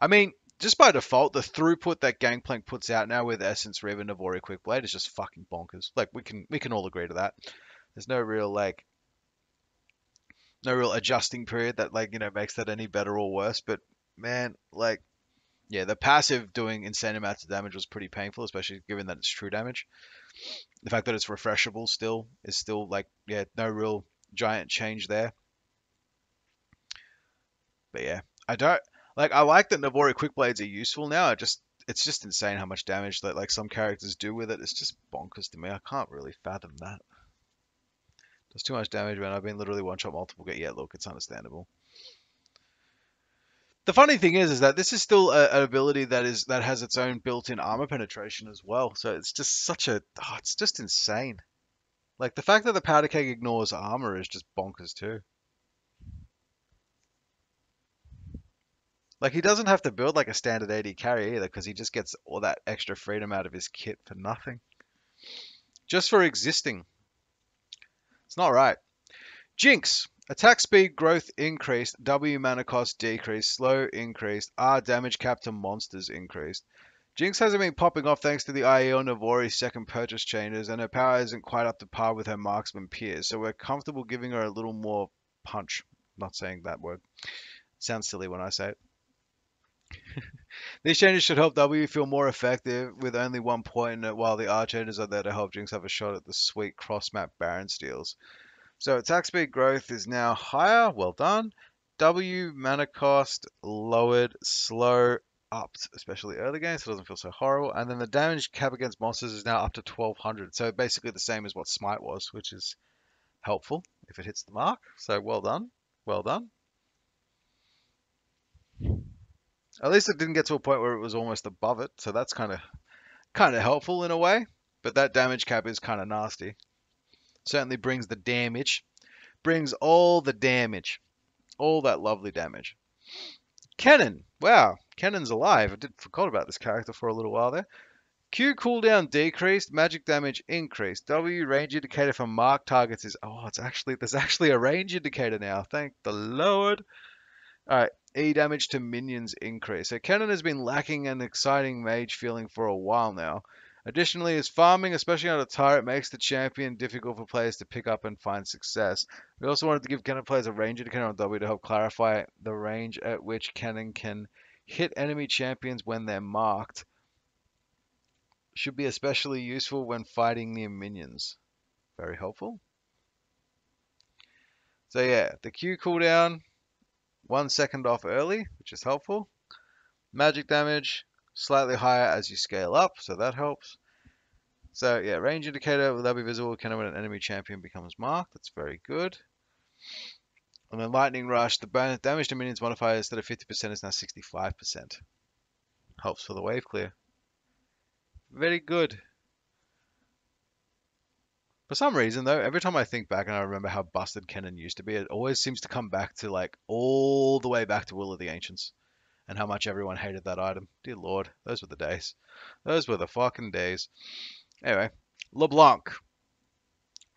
I mean, just by default, the throughput that Gangplank puts out now with Essence Reaver and Navori Quickblade is just fucking bonkers. Like, we can we can all agree to that. There's no real, like, no real adjusting period that, like, you know, makes that any better or worse. But, man, like, yeah, the passive doing insane amounts of damage was pretty painful, especially given that it's true damage. The fact that it's refreshable still is still, like, yeah, no real giant change there. But yeah, I don't, like, I like that Navori Quickblades are useful now. I just, it's just insane how much damage that, like, some characters do with it. It's just bonkers to me. I can't really fathom that. Does too much damage, man. I've been literally one-shot multiple get. Yeah, look, it's understandable. The funny thing is, is that this is still a, an ability that is that has its own built-in armor penetration as well. So it's just such a, oh, it's just insane. Like, the fact that the powder keg ignores armor is just bonkers too. Like, he doesn't have to build like a standard A D carry either, because he just gets all that extra freedom out of his kit for nothing, just for existing. It's not right. Jinx. Attack speed growth increased, W mana cost decreased, slow increased, R damage cap to monsters increased. Jinx hasn't been popping off thanks to the I E on Navori's second purchase changes, and her power isn't quite up to par with her marksman peers, so we're comfortable giving her a little more punch. Not saying that word. Sounds silly when I say it. These changes should help W feel more effective with only one point in it, while the R changes are there to help Jinx have a shot at the sweet cross-map Baron steals. So attack speed growth is now higher, well done. W mana cost lowered, slow upped, especially early game, so it doesn't feel so horrible. And then the damage cap against monsters is now up to twelve hundred. So basically the same as what Smite was, which is helpful if it hits the mark. So well done, well done. At least it didn't get to a point where it was almost above it, so that's kind of kind of helpful in a way. But that damage cap is kind of nasty. Certainly brings the damage. Brings all the damage. All that lovely damage. Kennen. Wow. Kennen's alive. I did forgot about this character for a little while there. Q cooldown decreased. Magic damage increased. W range indicator for mark targets is... Oh, it's actually... There's actually a range indicator now. Thank the Lord. Alright. E damage to minions increased. So Kennen has been lacking an exciting mage feeling for a while now. Additionally, his farming, especially on a turret, makes the champion difficult for players to pick up and find success. We also wanted to give Kennen players a range indicator on W to help clarify the range at which Kennen can hit enemy champions when they're marked. Should be especially useful when fighting near minions. Very helpful. So yeah, the Q cooldown, one second off early, which is helpful. Magic damage, slightly higher as you scale up, so that helps. So yeah, range indicator will that be visible kind of when an enemy champion becomes marked. That's very good. And then lightning rush, the bonus damage to minions modifier instead of fifty percent is now sixty-five percent. Helps for the wave clear. Very good. For some reason though, every time I think back and I remember how busted Kennen used to be, it always seems to come back to like all the way back to Will of the Ancients. And how much everyone hated that item. Dear Lord, those were the days. Those were the fucking days. Anyway, LeBlanc.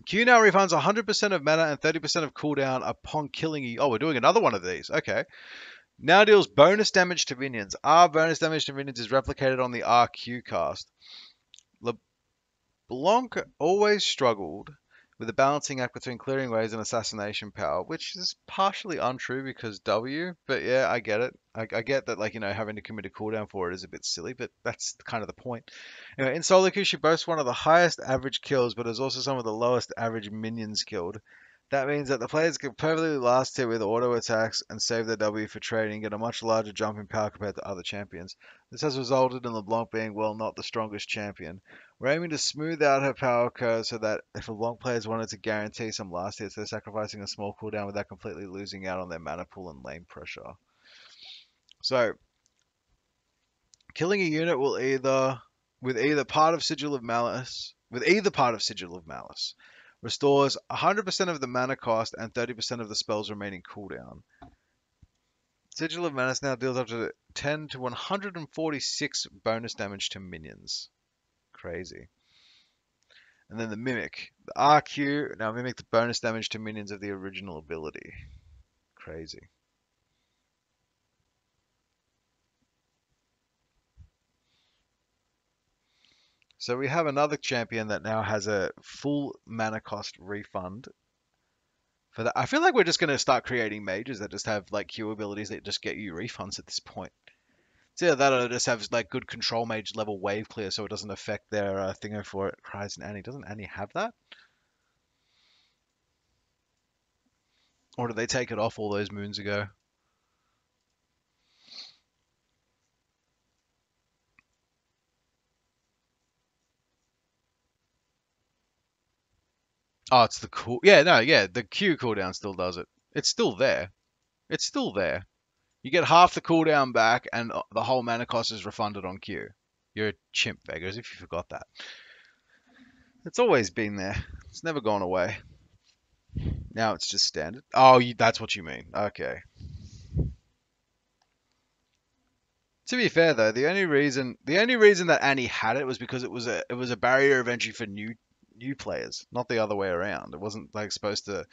Q now refunds one hundred percent of mana and thirty percent of cooldown upon killing you. Oh, we're doing another one of these. Okay. Now deals bonus damage to minions. R bonus damage to minions is replicated on the R Q cast. LeBlanc always struggled with the balancing act between clearing waves and assassination power, which is partially untrue because W, but yeah, I get it. I, I get that, like, you know, having to commit a cooldown for it is a bit silly, but that's kind of the point. Anyway, in solo queue, she boasts one of the highest average kills, but is also some of the lowest average minions killed. That means that the players could perfectly last hit with auto attacks and save their W for trading at a much larger jumping power compared to other champions. This has resulted in LeBlanc being, well, not the strongest champion. We're aiming to smooth out her power curve so that if LeBlanc players wanted to guarantee some last hits, they're sacrificing a small cooldown without completely losing out on their mana pool and lane pressure. So, killing a unit will either, with either part of Sigil of Malice, with either part of Sigil of Malice, restores one hundred percent of the mana cost and thirty percent of the spell's remaining cooldown. Sigil of Malice now deals up to ten to one hundred forty-six bonus damage to minions. Crazy. And then the Mimic. The R Q now mimic the bonus damage to minions of the original ability. Crazy. So we have another champion that now has a full mana cost refund. For that, I feel like we're just going to start creating mages that just have like Q abilities that just get you refunds at this point. So yeah, that'll just have like good control mage level wave clear, so it doesn't affect their uh, thingo for it. Cries and Annie, doesn't Annie have that? Or did they take it off all those moons ago? Oh, it's the cool... Yeah, no, yeah, the Q cooldown still does it. It's still there. It's still there. You get half the cooldown back, and the whole mana cost is refunded on Q. You're a chimp, beggars, if you forgot that. It's always been there. It's never gone away. Now it's just standard. Oh, you, that's what you mean. Okay. To be fair, though, the only reason... The only reason that Annie had it was because it was a, it was a barrier of entry for new... new players, not the other way around. It wasn't like supposed to,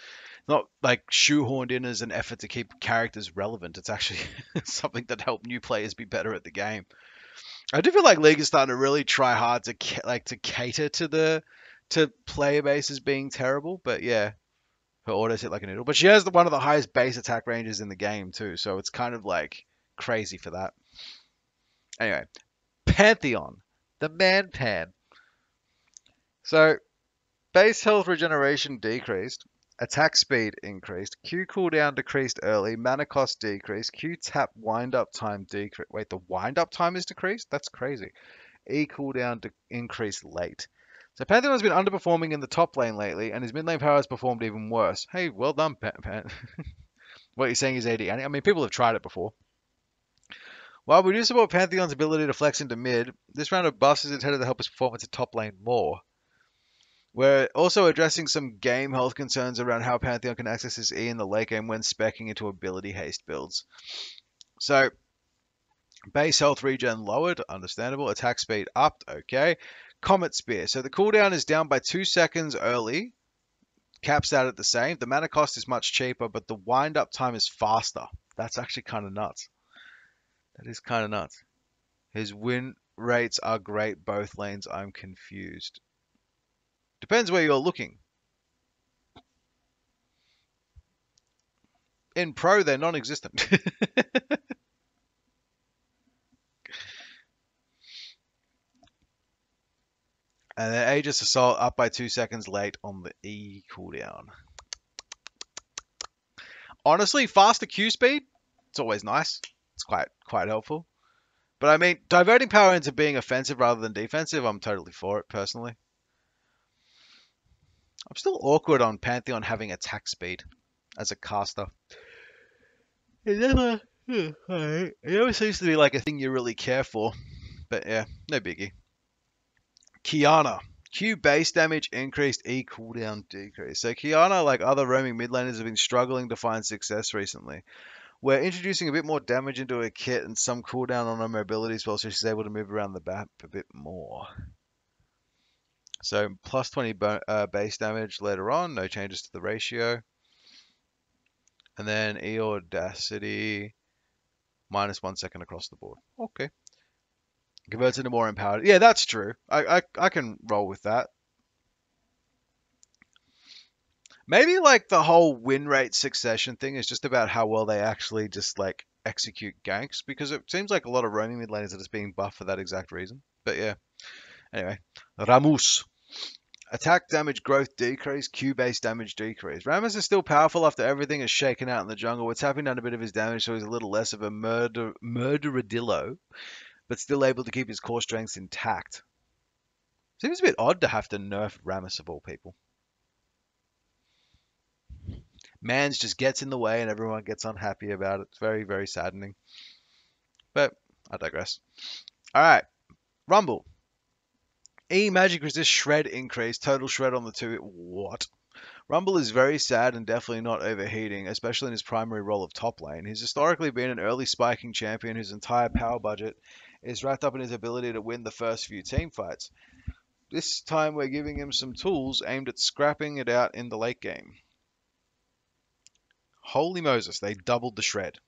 not like shoehorned in as an effort to keep characters relevant. It's actually something that helped new players be better at the game. I do feel like League is starting to really try hard to like to cater to the to player bases being terrible, but yeah, her autos hit like a noodle. But she has the, one of the highest base attack ranges in the game too, so it's kind of like crazy for that. Anyway, Pantheon, the man pan. So, base health regeneration decreased, attack speed increased, Q cooldown decreased early, mana cost decreased, Q tap wind up time decreased. Wait, the wind up time is decreased? That's crazy. E cooldown increased late. So Pantheon has been underperforming in the top lane lately, and his mid lane power has performed even worse. Hey, well done, Pan. Pan. What you're saying is A D. I mean, people have tried it before. While we do support Pantheon's ability to flex into mid, this round of buffs is intended to help his performance at top lane more. We're also addressing some game health concerns around how Pantheon can access his E in the late game when speccing into ability haste builds. So, base health regen lowered, understandable. Attack speed upped, okay. Comet Spear. So the cooldown is down by two seconds early. Caps out at the same. The mana cost is much cheaper, but the wind up time is faster. That's actually kind of nuts. That is kind of nuts. His win rates are great, both lanes. I'm confused. Depends where you're looking. In pro, they're non-existent. And their Aegis Assault up by two seconds late on the E cooldown. Honestly, faster Q speed, it's always nice. It's quite quite helpful. But I mean, diverting power into being offensive rather than defensive, I'm totally for it, personally. I'm still awkward on Pantheon having attack speed as a caster. It never, it never seems to be like a thing you really care for. But yeah, no biggie. Qiyana. Q base damage increased, E cooldown decreased. So Qiyana, like other roaming mid laners, have been struggling to find success recently. We're introducing a bit more damage into her kit and some cooldown on her mobility spell, so she's able to move around the map a bit more. So, plus twenty uh, base damage later on. No changes to the ratio. And then E Audacity. Minus one second across the board. Okay. Converts into more empowered. Yeah, that's true. I, I, I can roll with that. Maybe, like, the whole win rate succession thing is just about how well they actually just, like, execute ganks. Because it seems like a lot of roaming mid laners are just being buffed for that exact reason. But, yeah. Anyway. Rammus. Attack damage growth decrease, Q base damage decrease. Rammus is still powerful after everything is shaken out in the jungle. We're tapping down a bit of his damage, so he's a little less of a murder murderadillo, but still able to keep his core strengths intact. Seems a bit odd to have to nerf Rammus of all people. Mans just gets in the way and everyone gets unhappy about it. It's very, very saddening. But I digress. Alright. Rumble. E magic resist shred increase. Total shred on the two. What? Rumble is very sad and definitely not overheating, especially in his primary role of top lane. He's historically been an early spiking champion whose entire power budget is wrapped up in his ability to win the first few team fights. This time we're giving him some tools aimed at scrapping it out in the late game. Holy Moses, they doubled the shred.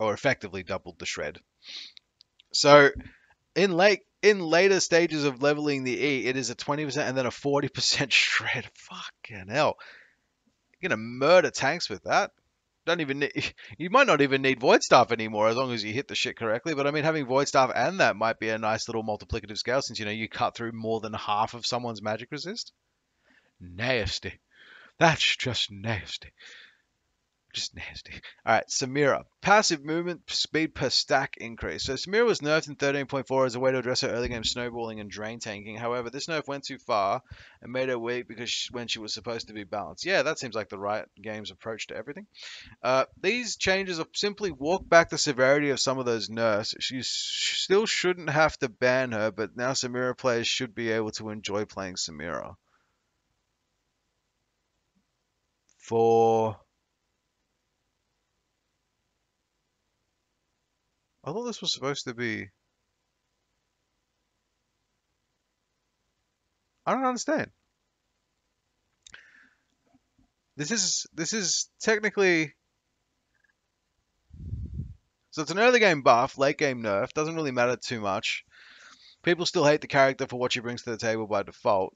Or effectively doubled the shred. So, in late in later stages of leveling the E, it is a twenty percent and then a forty percent shred. Fucking hell. You're going to murder tanks with that. Don't even need, you might not even need Void Staff anymore as long as you hit the shit correctly. But, I mean, having Void Staff and that might be a nice little multiplicative scale since, you know, you cut through more than half of someone's magic resist. Nasty. That's just nasty. Just nasty. Alright, Samira. Passive movement speed per stack increase. So Samira was nerfed in thirteen point four as a way to address her early game snowballing and drain tanking. However, this nerf went too far and made her weak because she, when she was supposed to be balanced. Yeah, that seems like the right game's approach to everything. Uh, these changes are simply walk back the severity of some of those nerfs. She sh still shouldn't have to ban her, but now Samira players should be able to enjoy playing Samira. For... I thought this was supposed to be... I don't understand. This is... This is technically... So it's an early game buff, late game nerf. Doesn't really matter too much. People still hate the character for what she brings to the table by default.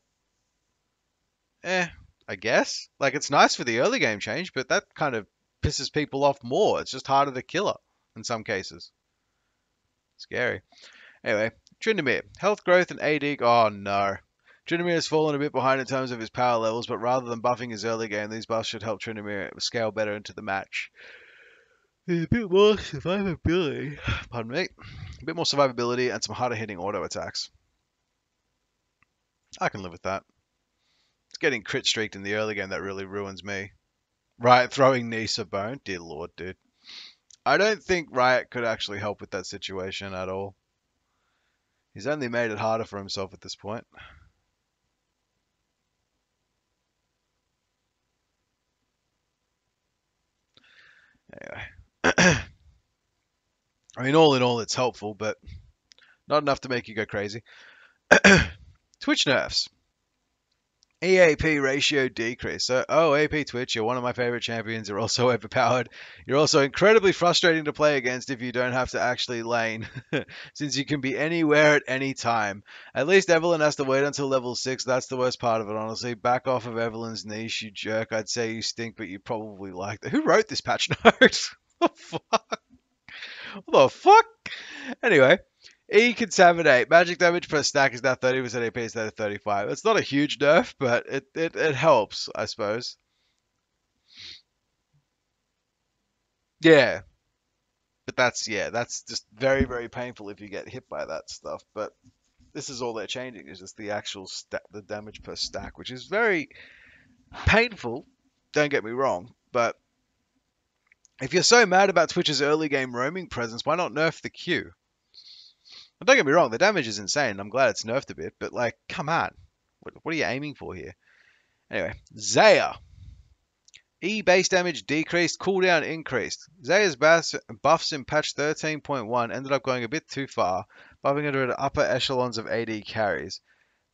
Eh... I guess. Like, it's nice for the early game change, but that kind of pisses people off more. It's just harder to kill her in some cases. Scary. Anyway, Tryndamere. Health growth and A D... Oh, no. Tryndamere has fallen a bit behind in terms of his power levels, but rather than buffing his early game, these buffs should help Tryndamere scale better into the match. There's a bit more survivability. Pardon me. A bit more survivability and some harder hitting auto attacks. I can live with that. It's getting crit streaked in the early game that really ruins me. Riot throwing Nisa bone? Dear lord, dude. I don't think Riot could actually help with that situation at all. He's only made it harder for himself at this point. Anyway. I mean, all in all, it's helpful, but not enough to make you go crazy. Twitch nerfs. E A P ratio decrease. So, oh, A P Twitch, you're one of my favorite champions. You're also overpowered. You're also incredibly frustrating to play against if you don't have to actually lane, since you can be anywhere at any time. At least Evelyn has to wait until level six. That's the worst part of it, honestly. Back off of Evelyn's niche, you jerk. I'd say you stink, but you probably like that. Who wrote this patch note? What the fuck? What the fuck? Anyway. E Contaminate. Magic damage per stack is now thirty percent A P instead of thirty-five. It's not a huge nerf, but it, it, it helps, I suppose. Yeah. But that's, yeah, that's just very, very painful if you get hit by that stuff. But this is all they're changing, is just the actual sta the damage per stack, which is very painful. Don't get me wrong, but if you're so mad about Twitch's early game roaming presence, why not nerf the Q? And don't get me wrong, the damage is insane. I'm glad it's nerfed a bit, but like, come on. What, what are you aiming for here? Anyway, Xayah. E base damage decreased, cooldown increased. Xayah's buffs in patch thirteen point one ended up going a bit too far, buffing into the upper echelons of A D carries.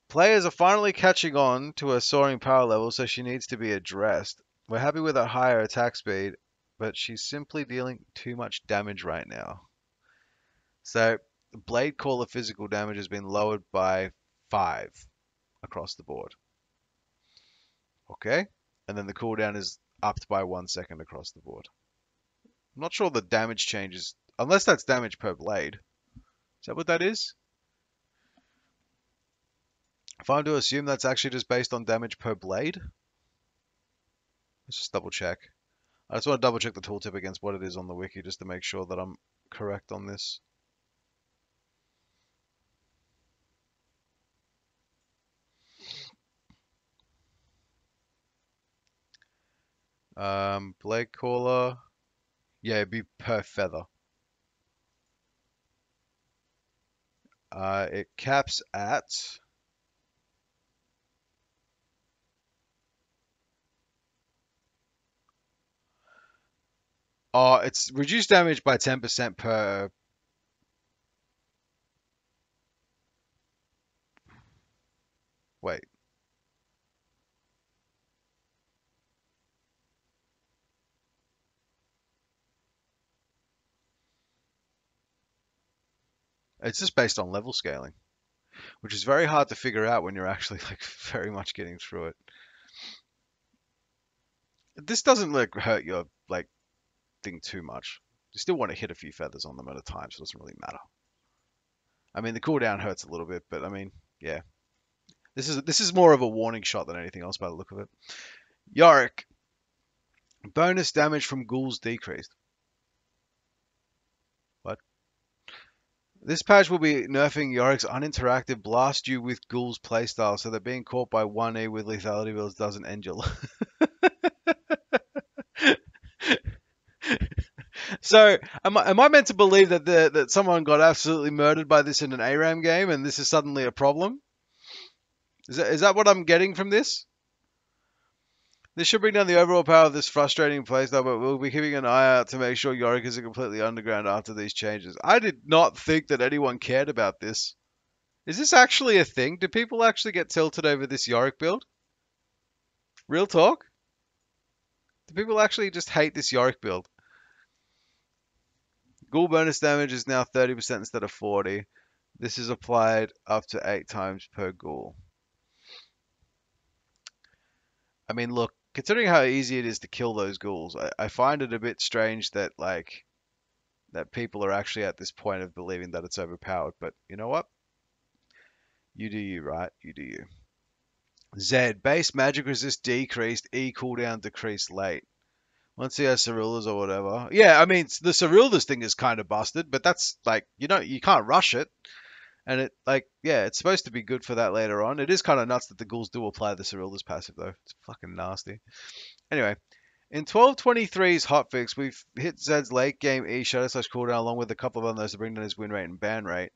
Players are finally catching on to her soaring power level, so she needs to be addressed. We're happy with her higher attack speed, but she's simply dealing too much damage right now. So... Blade Caller physical damage has been lowered by five across the board. Okay. And then the cooldown is upped by one second across the board. I'm not sure the damage changes, unless that's damage per blade. Is that what that is? If I'm to assume that's actually just based on damage per blade. Let's just double check. I just want to double check the tooltip against what it is on the wiki just to make sure that I'm correct on this. Um, Blade Caller. Yeah, it'd be per feather. Uh, it caps at... Oh, it's reduced damage by ten percent per... Wait. It's just based on level scaling, which is very hard to figure out when you're actually like very much getting through it. This doesn't like hurt your like thing too much. You still want to hit a few feathers on them at a time, so it doesn't really matter. I mean, the cooldown hurts a little bit, but I mean, yeah. This is this is more of a warning shot than anything else by the look of it. Yorick, bonus damage from ghouls decreased. This patch will be nerfing Yorick's uninteractive blast you with ghouls playstyle so that being caught by one E with lethality builds doesn't end your life. So, am I, am I meant to believe that the, that someone got absolutely murdered by this in an A RAM game and this is suddenly a problem? Is that, is that what I'm getting from this? This should bring down the overall power of this frustrating playstyle, but we'll be keeping an eye out to make sure Yorick isn't completely underground after these changes. I did not think that anyone cared about this. Is this actually a thing? Do people actually get tilted over this Yorick build? Real talk? Do people actually just hate this Yorick build? Ghoul bonus damage is now thirty percent instead of forty. This is applied up to eight times per ghoul. I mean, look, considering how easy it is to kill those ghouls, I, I find it a bit strange that, like, that people are actually at this point of believing that it's overpowered. But you know what? You do you, right? You do you. Zed, base magic resist decreased, E cooldown decreased late. Once he has Ceruleus or whatever. Yeah, I mean, the Ceruleus thing is kind of busted, but that's, like, you know, you can't rush it. And it, like, yeah, it's supposed to be good for that later on. It is kind of nuts that the ghouls do apply the Ceruleus passive, though. It's fucking nasty. Anyway, in twelve twenty-three's hotfix, we've hit Zed's late game E Shadow Slash cooldown along with a couple of others to bring down his win rate and ban rate.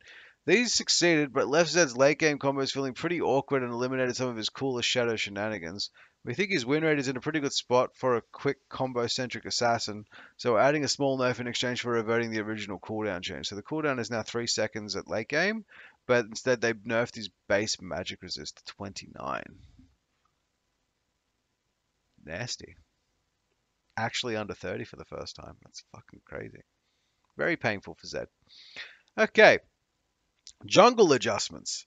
These succeeded, but left Zed's late game combos feeling pretty awkward and eliminated some of his coolest Shadow shenanigans. We think his win rate is in a pretty good spot for a quick combo-centric assassin, so we're adding a small nerf in exchange for reverting the original cooldown change. So the cooldown is now three seconds at late game, but instead they've nerfed his base magic resist to twenty-nine. Nasty. Actually under thirty for the first time. That's fucking crazy. Very painful for Zed. Okay. Jungle adjustments.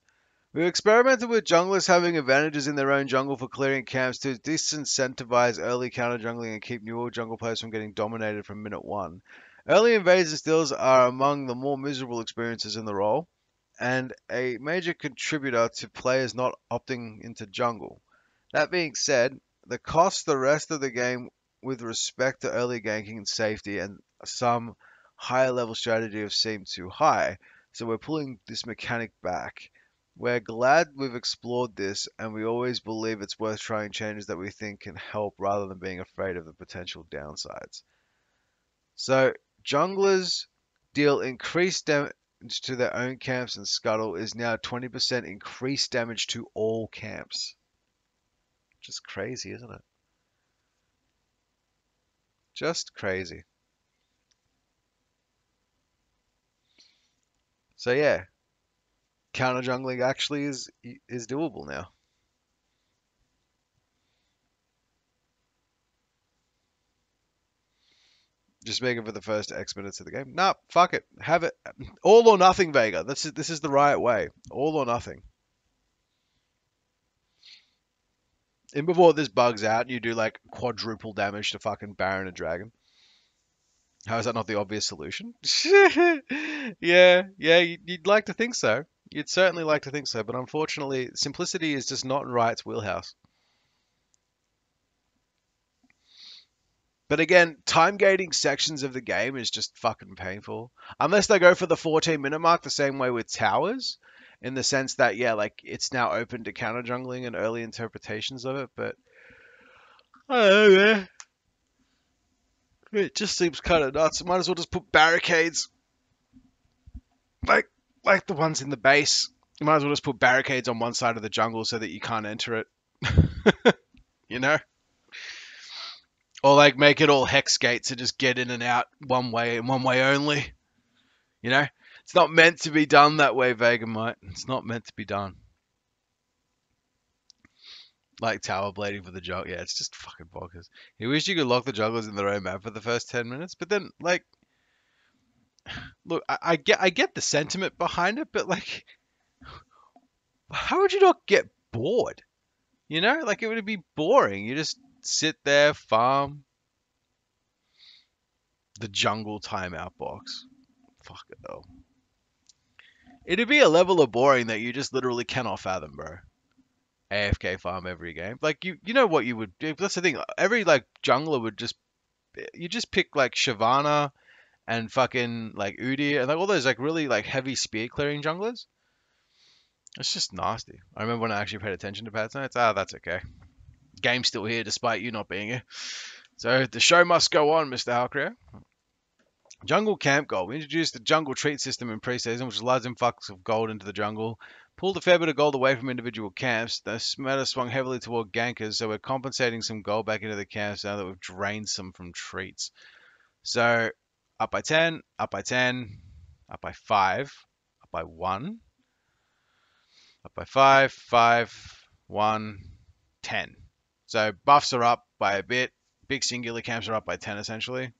We've experimented with junglers having advantages in their own jungle for clearing camps to disincentivize early counter-jungling and keep newer jungle players from getting dominated from minute one. Early invades and steals are among the more miserable experiences in the role, and a major contributor to players not opting into jungle. That being said, the cost the rest of the game with respect to early ganking and safety and some higher-level strategy have seemed too high, so we're pulling this mechanic back. We're glad we've explored this, and we always believe it's worth trying changes that we think can help rather than being afraid of the potential downsides. So, junglers deal increased damage to their own camps, and Scuttle is now twenty percent increased damage to all camps. Just crazy, isn't it? Just crazy. So, yeah. Counter jungling actually is is doable now. Just Vega for the first X minutes of the game. Nah, fuck it. Have it all or nothing, Vega. This is this is the right way. All or nothing. And before this bugs out, you do like quadruple damage to fucking Baron and Dragon. How is that not the obvious solution? yeah, yeah, you'd like to think so. You'd certainly like to think so, but unfortunately, simplicity is just not Riot's wheelhouse. But again, time gating sections of the game is just fucking painful. Unless they go for the fourteen minute mark the same way with towers, in the sense that, yeah, like, it's now open to counter jungling and early interpretations of it, but I don't know, man. It just seems kind of nuts. Might as well just put barricades, like, like the ones in the base. You might as well just put barricades on one side of the jungle so that you can't enter it. You know? Or, like, make it all hex gates and just get in and out one way and one way only. You know? It's not meant to be done that way, Vegamite. It's not meant to be done. Like tower blading for the jungle. Yeah, it's just fucking bonkers. You wish you could lock the junglers in their own map for the first ten minutes, but then, like... Look, I, I get I get the sentiment behind it, but, like... How would you not get bored? You know? Like, it would be boring. You just... sit there, farm. The jungle timeout box. Fuck it though. It'd be a level of boring that you just literally cannot fathom, bro. A F K farm every game. Like, you you know what you would do. That's the thing. Every, like, jungler would just... You just pick, like, Shyvana and fucking, like, Udyr and, like, all those, like, really, like, heavy spear clearing junglers. It's just nasty. I remember when I actually paid attention to Pat's Nights. Ah, that's okay. Game's still here despite you not being here. So the show must go on, Mister Halcreo. Jungle Camp Gold. We introduced the jungle treat system in preseason, which allows influx of gold into the jungle. Pulled a fair bit of gold away from individual camps. This matter swung heavily toward gankers, so we're compensating some gold back into the camps now that we've drained some from treats. So up by ten, up by ten, up by five, up by one, up by five, five, one, ten. So buffs are up by a bit. Big singular camps are up by ten, essentially.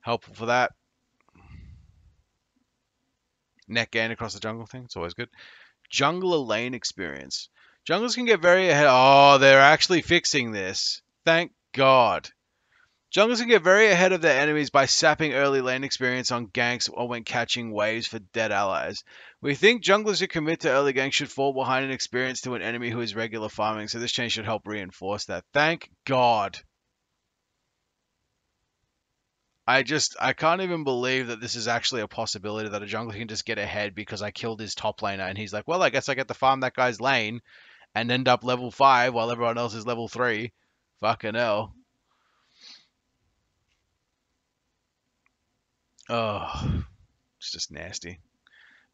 Helpful for that. Net gain across the jungle thing. It's always good. Jungler lane experience. Junglers can get very ahead. Oh, they're actually fixing this. Thank God. Junglers can get very ahead of their enemies by sapping early lane experience on ganks or when catching waves for dead allies. We think junglers who commit to early gank should fall behind in experience to an enemy who is regular farming, so this change should help reinforce that. Thank God. I just, I can't even believe that this is actually a possibility, that a jungler can just get ahead because I killed his top laner and he's like, well, I guess I get to farm that guy's lane and end up level five while everyone else is level three. Fucking hell. Oh, it's just nasty.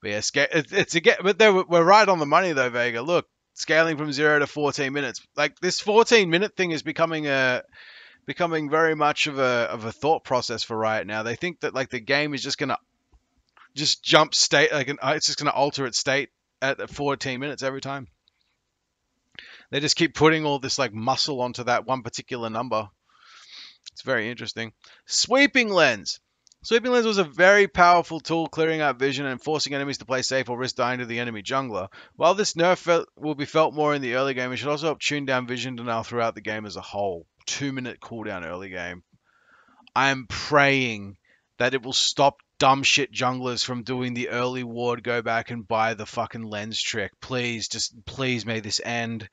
But yeah, it's, it's again, but they were, we're right on the money though, Vega. Look, scaling from zero to fourteen minutes. Like, this fourteen minute thing is becoming a becoming very much of a of a thought process for Riot now. They think that, like, the game is just gonna just jump state, like an, it's just gonna alter its state at fourteen minutes every time. They just keep putting all this, like, muscle onto that one particular number. It's very interesting. Sweeping lens. Sweeping lens was a very powerful tool, clearing out vision and forcing enemies to play safe or risk dying to the enemy jungler. While this nerf will be felt more in the early game, it should also help tune down vision denial throughout the game as a whole. two minute cooldown early game. I am praying that it will stop dumb shit junglers from doing the early ward, go back and buy the fucking lens trick. Please, just please may this end.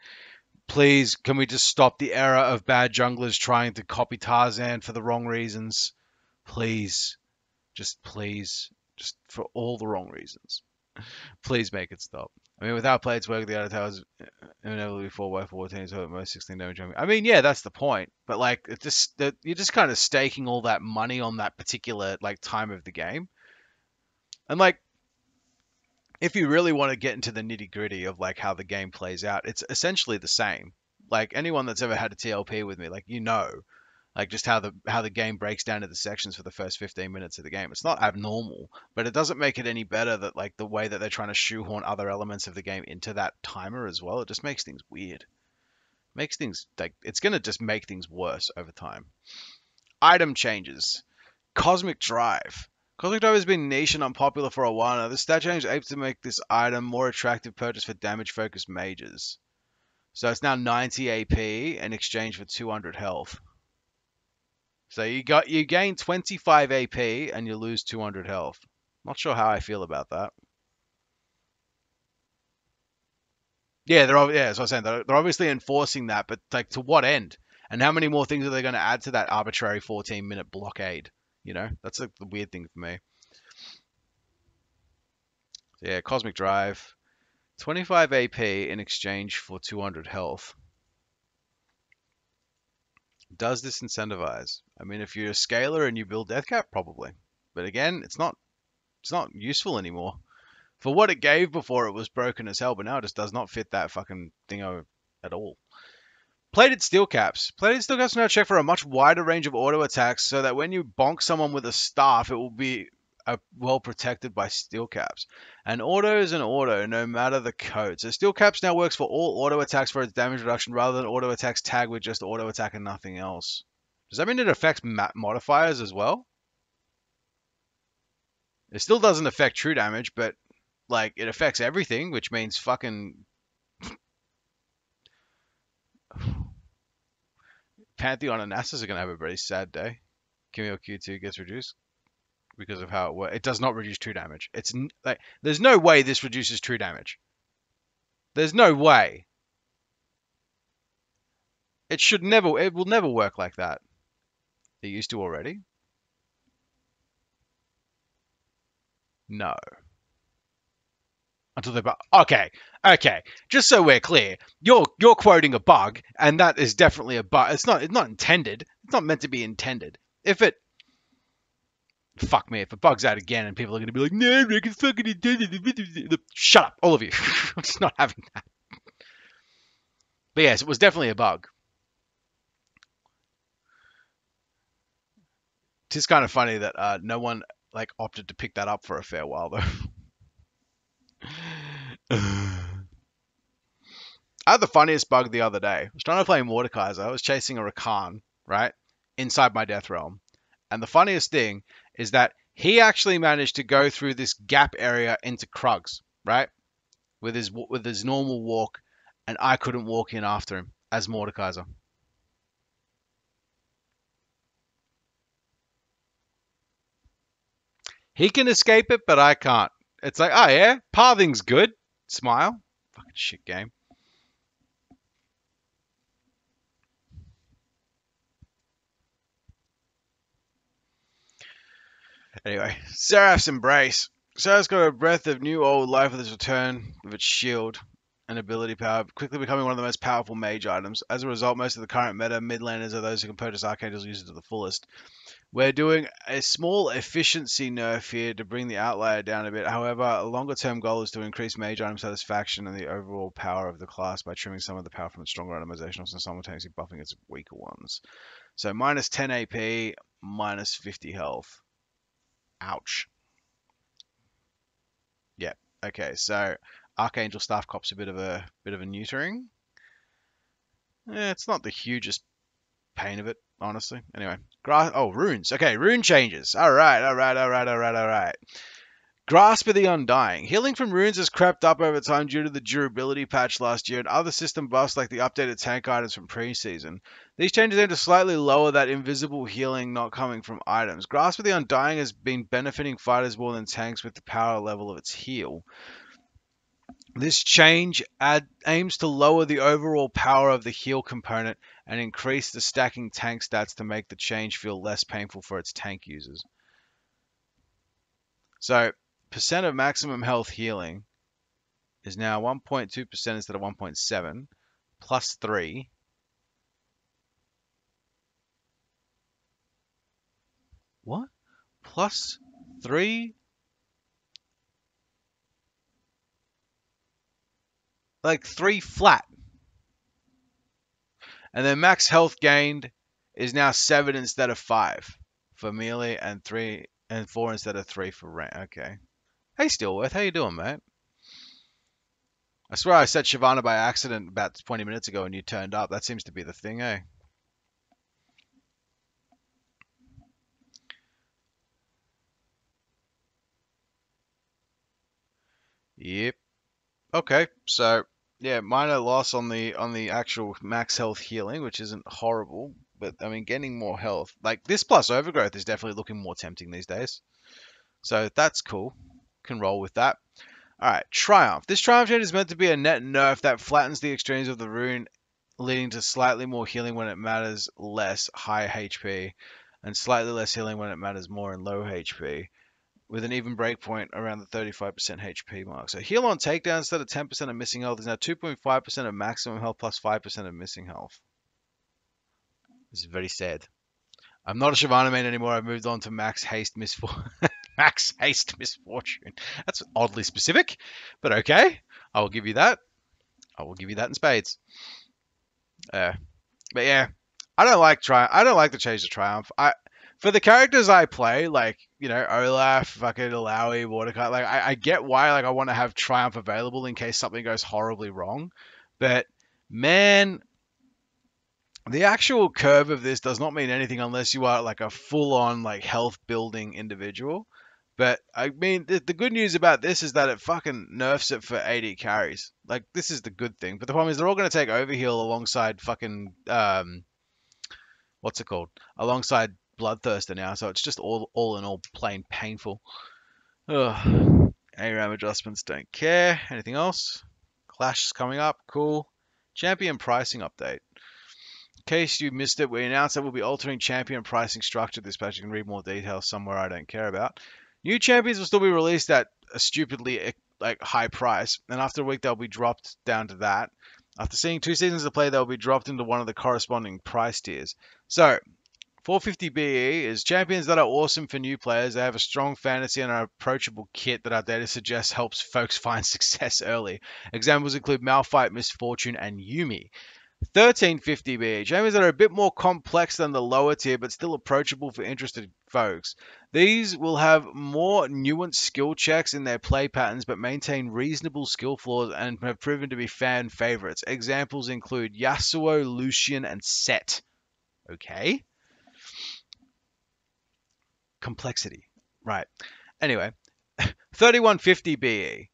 Please, can we just stop the era of bad junglers trying to copy Tarzan for the wrong reasons? Please, just please, just for all the wrong reasons, please make it stop. I mean, without Plate's work, the other towers inevitably four by fourteen, so at most sixteen damage. I mean, yeah, that's the point. But, like, it's just that you're just kind of staking all that money on that particular, like, time of the game. And, like, if you really want to get into the nitty gritty of, like, how the game plays out, it's essentially the same. Like, anyone that's ever had a T L P with me, like, you know. Like, just how the how the game breaks down into the sections for the first fifteen minutes of the game. It's not abnormal, but it doesn't make it any better that, like, the way that they're trying to shoehorn other elements of the game into that timer as well. It just makes things weird. It makes things, like, it's going to just make things worse over time. Item changes. Cosmic Drive. Cosmic Drive has been niche and unpopular for a while now. This stat change aims to make this item more attractive purchase for damage-focused mages. So it's now ninety A P in exchange for two hundred health. So you got you gain twenty-five A P and you lose two hundred health. Not sure how I feel about that. Yeah, they're yeah, as I was saying, they're, they're obviously enforcing that, but like to what end? And how many more things are they going to add to that arbitrary fourteen minute blockade? You know, that's like the weird thing for me. So yeah, Cosmic Drive, twenty-five A P in exchange for two hundred health. Does this incentivize? I mean, if you're a scaler and you build Deathcap, probably. But again, it's not it's not useful anymore. For what it gave before, it was broken as hell, but now it just does not fit that fucking thing at all. Plated Steel Caps. Plated Steel Caps now check for a much wider range of auto attacks so that when you bonk someone with a staff, it will be uh, well protected by Steel Caps. An auto is an auto, no matter the code. So Steel Caps now works for all auto attacks for its damage reduction rather than auto attacks tagged with just auto attack and nothing else. Does that mean it affects map modifiers as well? It still doesn't affect true damage, but like, it affects everything, which means fucking... Pantheon and Ashes are going to have a pretty sad day. Kimio Q two gets reduced because of how it works. It does not reduce true damage. It's like, there's no way this reduces true damage. There's no way. It should never... It will never work like that. It used to already. No. Until they bug. Okay, okay. Just so we're clear, you're you're quoting a bug, and that is definitely a bug. It's not it's not intended. It's not meant to be intended. If it, fuck me, if it bugs out again, and people are gonna be like, no, Rick is fucking intended. Shut up, all of you. I'm just not having that. But yes, it was definitely a bug. It's just kind of funny that uh, no one like opted to pick that up for a fair while though. I had the funniest bug the other day. I was trying to play Mordekaiser. I was chasing a Rakan, right, inside my Death Realm. And the funniest thing is that he actually managed to go through this gap area into Krugs, right, with his with his normal walk, and I couldn't walk in after him as Mordekaiser. He can escape it, but I can't. It's like, oh yeah, pathing's good. Smile. Fucking shit game. Anyway, Seraph's Embrace. Seraph's got a breath of new old life with its return of its shield and ability power, quickly becoming one of the most powerful mage items. As a result, most of the current meta midlanders are those who can purchase Archangels use it to the fullest. We're doing a small efficiency nerf here to bring the outlier down a bit. However, a longer-term goal is to increase mage item satisfaction and the overall power of the class by trimming some of the power from its stronger itemizations and simultaneously buffing its weaker ones. So minus ten A P, minus fifty health. Ouch. Yeah. Okay. So Archangel Staff Cop's a bit of a bit of a neutering. Eh, it's not the hugest pain of it, honestly. Anyway. Gra oh, runes. Okay, rune changes. All right, all right, all right, all right, all right. Grasp of the Undying. Healing from runes has crept up over time due to the durability patch last year and other system buffs like the updated tank items from pre-season. These changes aim to slightly lower that invisible healing not coming from items. Grasp of the Undying has been benefiting fighters more than tanks with the power level of its heal. This change ad aims to lower the overall power of the heal component and increase the stacking tank stats to make the change feel less painful for its tank users. So, percent of maximum health healing is now one point two percent instead of one point seven, plus three. What? Plus three? Like three flat. And then max health gained is now seven instead of five for melee and three and four instead of three for rank. Okay. Hey Steelworth, how you doing, mate? I swear I said Shyvana by accident about twenty minutes ago and you turned up. That seems to be the thing, eh? Yep. Okay, so yeah, minor loss on the on the actual max health healing, which isn't horrible, but I mean, getting more health like this plus overgrowth is definitely looking more tempting these days, so that's cool. Can roll with that. Alright, Triumph. This Triumph Chain is meant to be a net nerf that flattens the extremes of the rune, leading to slightly more healing when it matters less, high H P, and slightly less healing when it matters more in low H P, with an even breakpoint around the thirty-five percent H P mark. So heal on takedown instead of ten percent of missing health is now two point five percent of maximum health plus five percent of missing health. This is very sad. I'm not a Shyvana main anymore. I've moved on to Max Haste Misfortune. Max Haste Misfortune. That's oddly specific, but okay. I will give you that. I will give you that in spades. Uh, but yeah, I don't like Tri- I don't like the change to Triumph. I for the characters I play, like, you know, Olaf, fucking Alawi, Mordekaiser, like I, I get why like I want to have Triumph available in case something goes horribly wrong. But man, the actual curve of this does not mean anything unless you are like a full-on like health building individual. But I mean, the, the good news about this is that it fucking nerfs it for A D carries. Like, this is the good thing. But the problem is they're all going to take Overheal alongside fucking, um, what's it called? Alongside Bloodthirster now. So it's just all, all in all plain painful. Ugh. A RAM adjustments, don't care. Anything else? Clash is coming up. Cool. Champion pricing update. In case you missed it, we announced that we'll be altering champion pricing structure this patch. You can read more details somewhere I don't care about. New champions will still be released at a stupidly like high price, and after a week they'll be dropped down to that. After seeing two seasons of play, they'll be dropped into one of the corresponding price tiers. So, four fifty B E is champions that are awesome for new players. They have a strong fantasy and an approachable kit that our data suggests helps folks find success early. Examples include Malphite, Miss Fortune, and Yuumi. thirteen fifty B E, champions that are a bit more complex than the lower tier but still approachable for interested folks. These will have more nuanced skill checks in their play patterns but maintain reasonable skill flaws and have proven to be fan favorites. Examples include Yasuo, Lucian, and Set. Okay. Complexity. Right. Anyway, thirty-one fifty B E.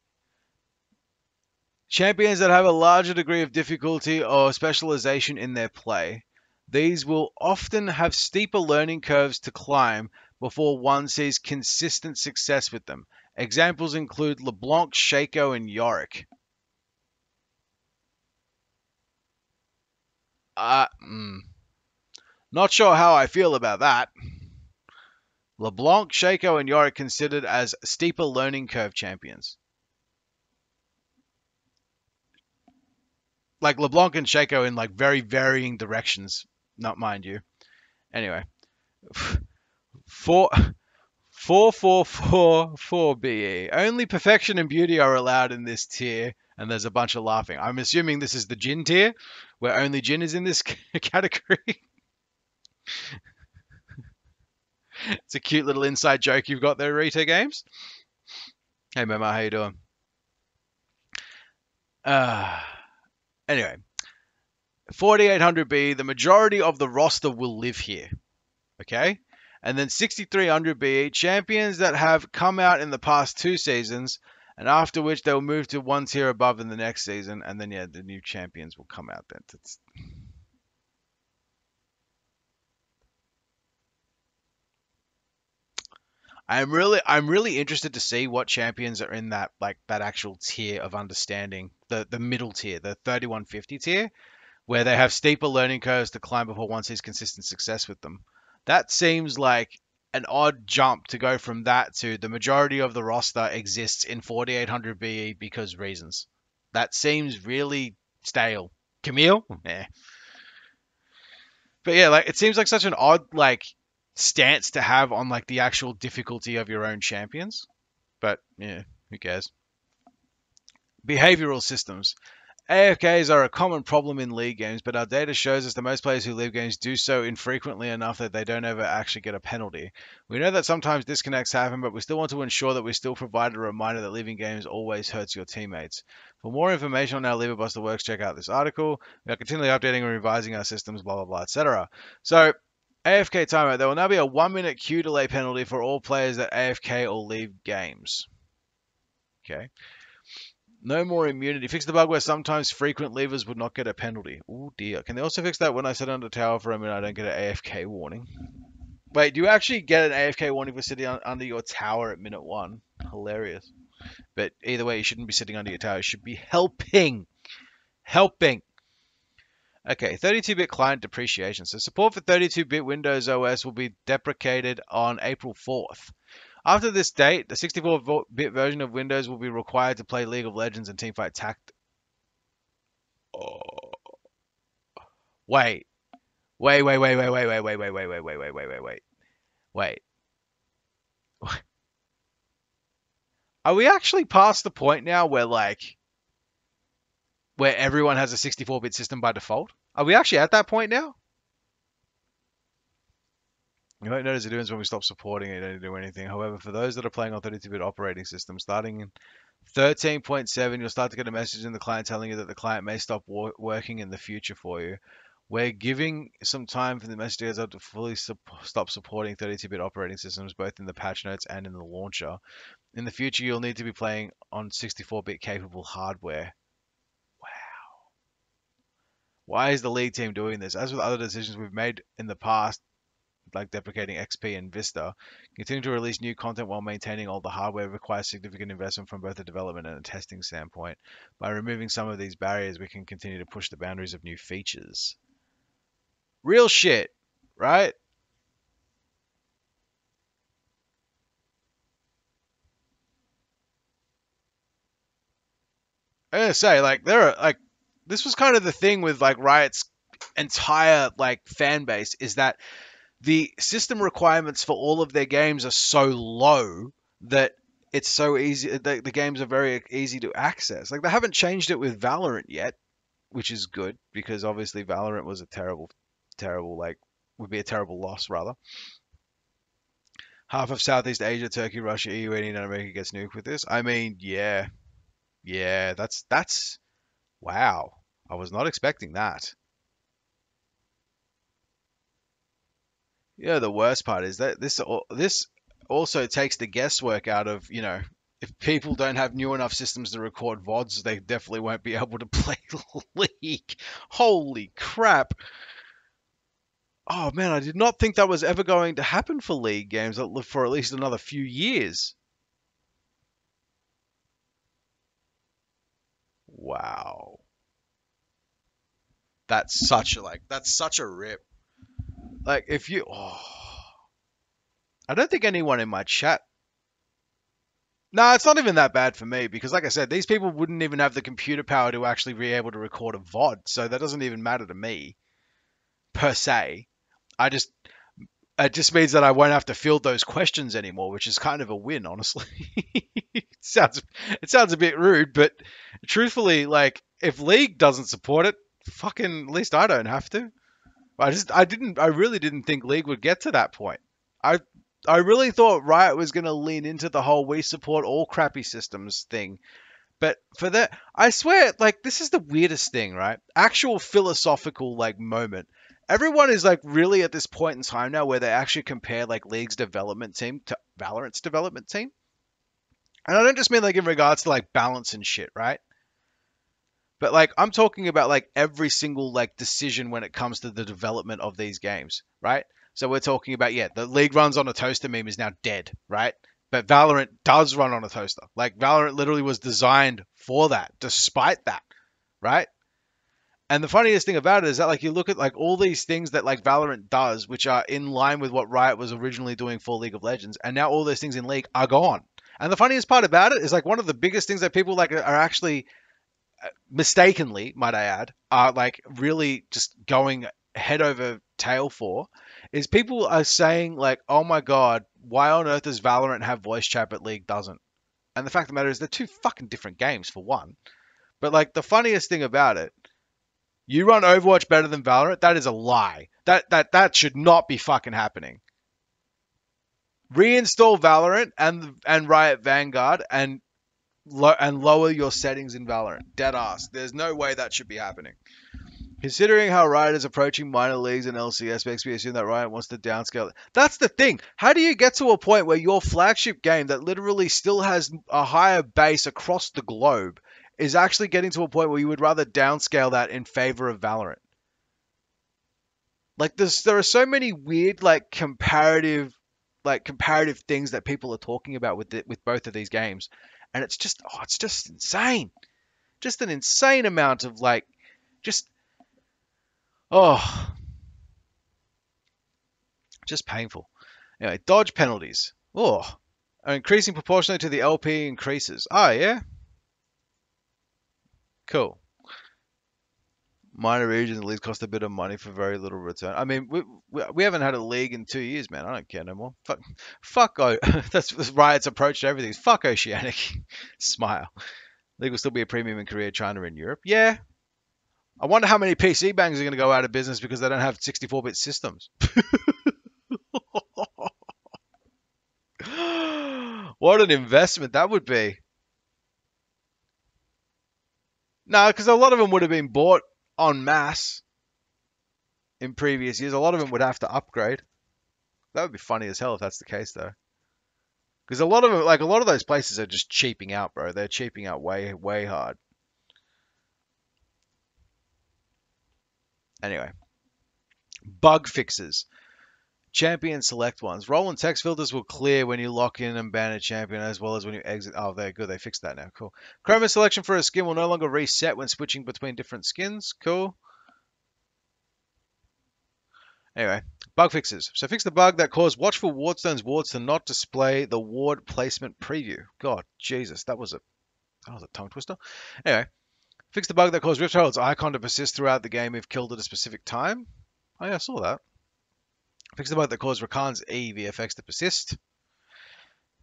Champions that have a larger degree of difficulty or specialization in their play. These will often have steeper learning curves to climb before one sees consistent success with them. Examples include LeBlanc, Shaco, and Yorick. Uh, mm, not sure how I feel about that. LeBlanc, Shaco, and Yorick considered as steeper learning curve champions. Like LeBlanc and Shaco in like very varying directions, not mind you. Anyway, four, four, four, four, four B E. Only perfection and beauty are allowed in this tier, and there's a bunch of laughing. I'm assuming this is the Jin tier, where only Jin is in this category. It's a cute little inside joke you've got there, Rita Games. Hey, Mama, how you doing? Ah. Uh, Anyway, forty-eight hundred B E, the majority of the roster will live here, okay? And then sixty-three hundred B E, champions that have come out in the past two seasons, and after which they'll move to one tier above in the next season, and then, yeah, the new champions will come out then. That's... I'm really, I'm really interested to see what champions are in that, like that actual tier of understanding, the the middle tier, the thirty-one fifty tier, where they have steeper learning curves to climb before one sees consistent success with them. That seems like an odd jump to go from that to the majority of the roster exists in forty-eight hundred B E because reasons. That seems really stale. Camille? Yeah. But yeah, like it seems like such an odd like stance to have on like the actual difficulty of your own champions, but yeah, who cares? Behavioral systems. A F Ks are a common problem in league games, but our data shows us that most players who leave games do so infrequently enough that they don't ever actually get a penalty. We know that sometimes disconnects happen, but we still want to ensure that we still provide a reminder that leaving games always hurts your teammates. For more information on how LeaverBuster works, check out this article. We are continually updating and revising our systems, blah, blah, blah, et cetera. So, A F K timeout. There will now be a one minute queue delay penalty for all players that A F K or leave games. Okay. No more immunity. Fix the bug where sometimes frequent leavers would not get a penalty. Oh dear. Can they also fix that when I sit under tower for a minute I don't get an A F K warning? Wait, do you actually get an A F K warning for sitting under your tower at minute one? Hilarious. But either way, you shouldn't be sitting under your tower. You should be helping. Helping. Okay, thirty-two bit client depreciation. So support for thirty-two bit Windows O S will be deprecated on April fourth. After this date, the sixty-four bit version of Windows will be required to play League of Legends and Teamfight Tact. Oh. Wait. Wait, wait, wait, wait, wait, wait, wait, wait, wait, wait, wait, wait, wait, wait, wait. Wait. Are we actually past the point now where, like, where everyone has a sixty-four bit system by default? Are we actually at that point now? You won't notice the difference when we stop supporting it and do anything. However, for those that are playing on thirty-two bit operating systems, starting in thirteen point seven, you'll start to get a message in the client telling you that the client may stop wor working in the future for you. We're giving some time for the message to go up to fully su stop supporting thirty-two bit operating systems, both in the patch notes and in the launcher. In the future, you'll need to be playing on sixty-four bit capable hardware. Wow. Why is the League team doing this? As with other decisions we've made in the past, like deprecating X P and Vista, continuing to release new content while maintaining all the hardware requires significant investment from both a development and a testing standpoint. By removing some of these barriers, we can continue to push the boundaries of new features. Real shit, right? I'm gonna say, like, there are, like, this was kind of the thing with, like, Riot's entire, like, fan base, is that the system requirements for all of their games are so low that it's so easy. The, the games are very easy to access. Like, they haven't changed it with Valorant yet, which is good, because obviously Valorant was a terrible, terrible, like, would be a terrible loss, rather. Half of Southeast Asia, Turkey, Russia, E U, and United America gets nuked with this. I mean, yeah. Yeah, that's, that's, wow. I was not expecting that. Yeah, you know, the worst part is that this this also takes the guesswork out of, you know, if people don't have new enough systems to record V O Ds, they definitely won't be able to play League. Holy crap. Oh, man, I did not think that was ever going to happen for League games for at least another few years. Wow. That's such a, like, that's such a rip. Like, if you... Oh, I don't think anyone in my chat... No, nah, it's not even that bad for me, because like I said, these people wouldn't even have the computer power to actually be able to record a V O D, so that doesn't even matter to me, per se. I just... It just means that I won't have to field those questions anymore, which is kind of a win, honestly. it, sounds, it sounds a bit rude, but truthfully, like, if League doesn't support it, fucking, at least I don't have to. I just, I didn't, I really didn't think League would get to that point. I, I really thought Riot was going to lean into the whole we support all crappy systems thing. But for that, I swear, like, this is the weirdest thing, right? Actual philosophical, like, moment. Everyone is, like, really at this point in time now where they actually compare, like, League's development team to Valorant's development team. And I don't just mean, like, in regards to, like, balance and shit, right? But, like, I'm talking about, like, every single, like, decision when it comes to the development of these games, right? So we're talking about, yeah, the League runs on a toaster meme is now dead, right? But Valorant does run on a toaster. Like, Valorant literally was designed for that, despite that, right? And the funniest thing about it is that, like, you look at, like, all these things that, like, Valorant does, which are in line with what Riot was originally doing for League of Legends, and now all those things in League are gone. And the funniest part about it is, like, one of the biggest things that people, like, are actually... mistakenly, might I add, are like really just going head over tail for is people are saying like, oh my god, why on earth does Valorant have voice chat but League doesn't? And the fact of the matter is they're two fucking different games for one. But like the funniest thing about it, you run Overwatch better than Valorant, that is a lie. That that that should not be fucking happening. Reinstall Valorant and and Riot Vanguard and Low, and lower your settings in Valorant. Dead ass. There's no way that should be happening. Considering how Riot is approaching minor leagues and L C S makes me assume that Riot wants to downscale. That's the thing. How do you get to a point where your flagship game that literally still has a higher base across the globe is actually getting to a point where you would rather downscale that in favor of Valorant? Like there's, there are so many weird like comparative like comparative things that people are talking about with the, with both of these games. And it's just, oh, it's just insane. Just an insane amount of, like, just, oh, just painful. Anyway, dodge penalties. Oh, are increasing proportionally to the L P increases. Oh, yeah? Cool. Minor regions at least cost a bit of money for very little return. I mean, we we, we haven't had a league in two years, man. I don't care no more. Fuck, fuck. Oh, that's, that's Riot's approach to everything. Fuck Oceanic. Smile. League will still be a premium in Korea, China, and Europe. Yeah. I wonder how many P C bangs are going to go out of business because they don't have sixty-four bit systems. What an investment that would be. No, because a lot of them would have been bought en masse in previous years. A lot of them would have to upgrade. That would be funny as hell if that's the case, though. Because a lot of them, like a lot of those places are just cheaping out, bro. They're cheaping out way, way hard. Anyway, bug fixes. Champion select ones. Roll and text filters will clear when you lock in and ban a champion as well as when you exit. Oh, they're good. They fixed that now. Cool. Chroma selection for a skin will no longer reset when switching between different skins. Cool. Anyway, bug fixes. So fix the bug that caused Watchful Wardstone's wards to not display the ward placement preview. God, Jesus. That was a, that was a tongue twister. Anyway, fix the bug that caused Rift Herald's icon to persist throughout the game if killed at a specific time. Oh, yeah, I saw that. Fix the bug that caused Rakan's E V F X to persist.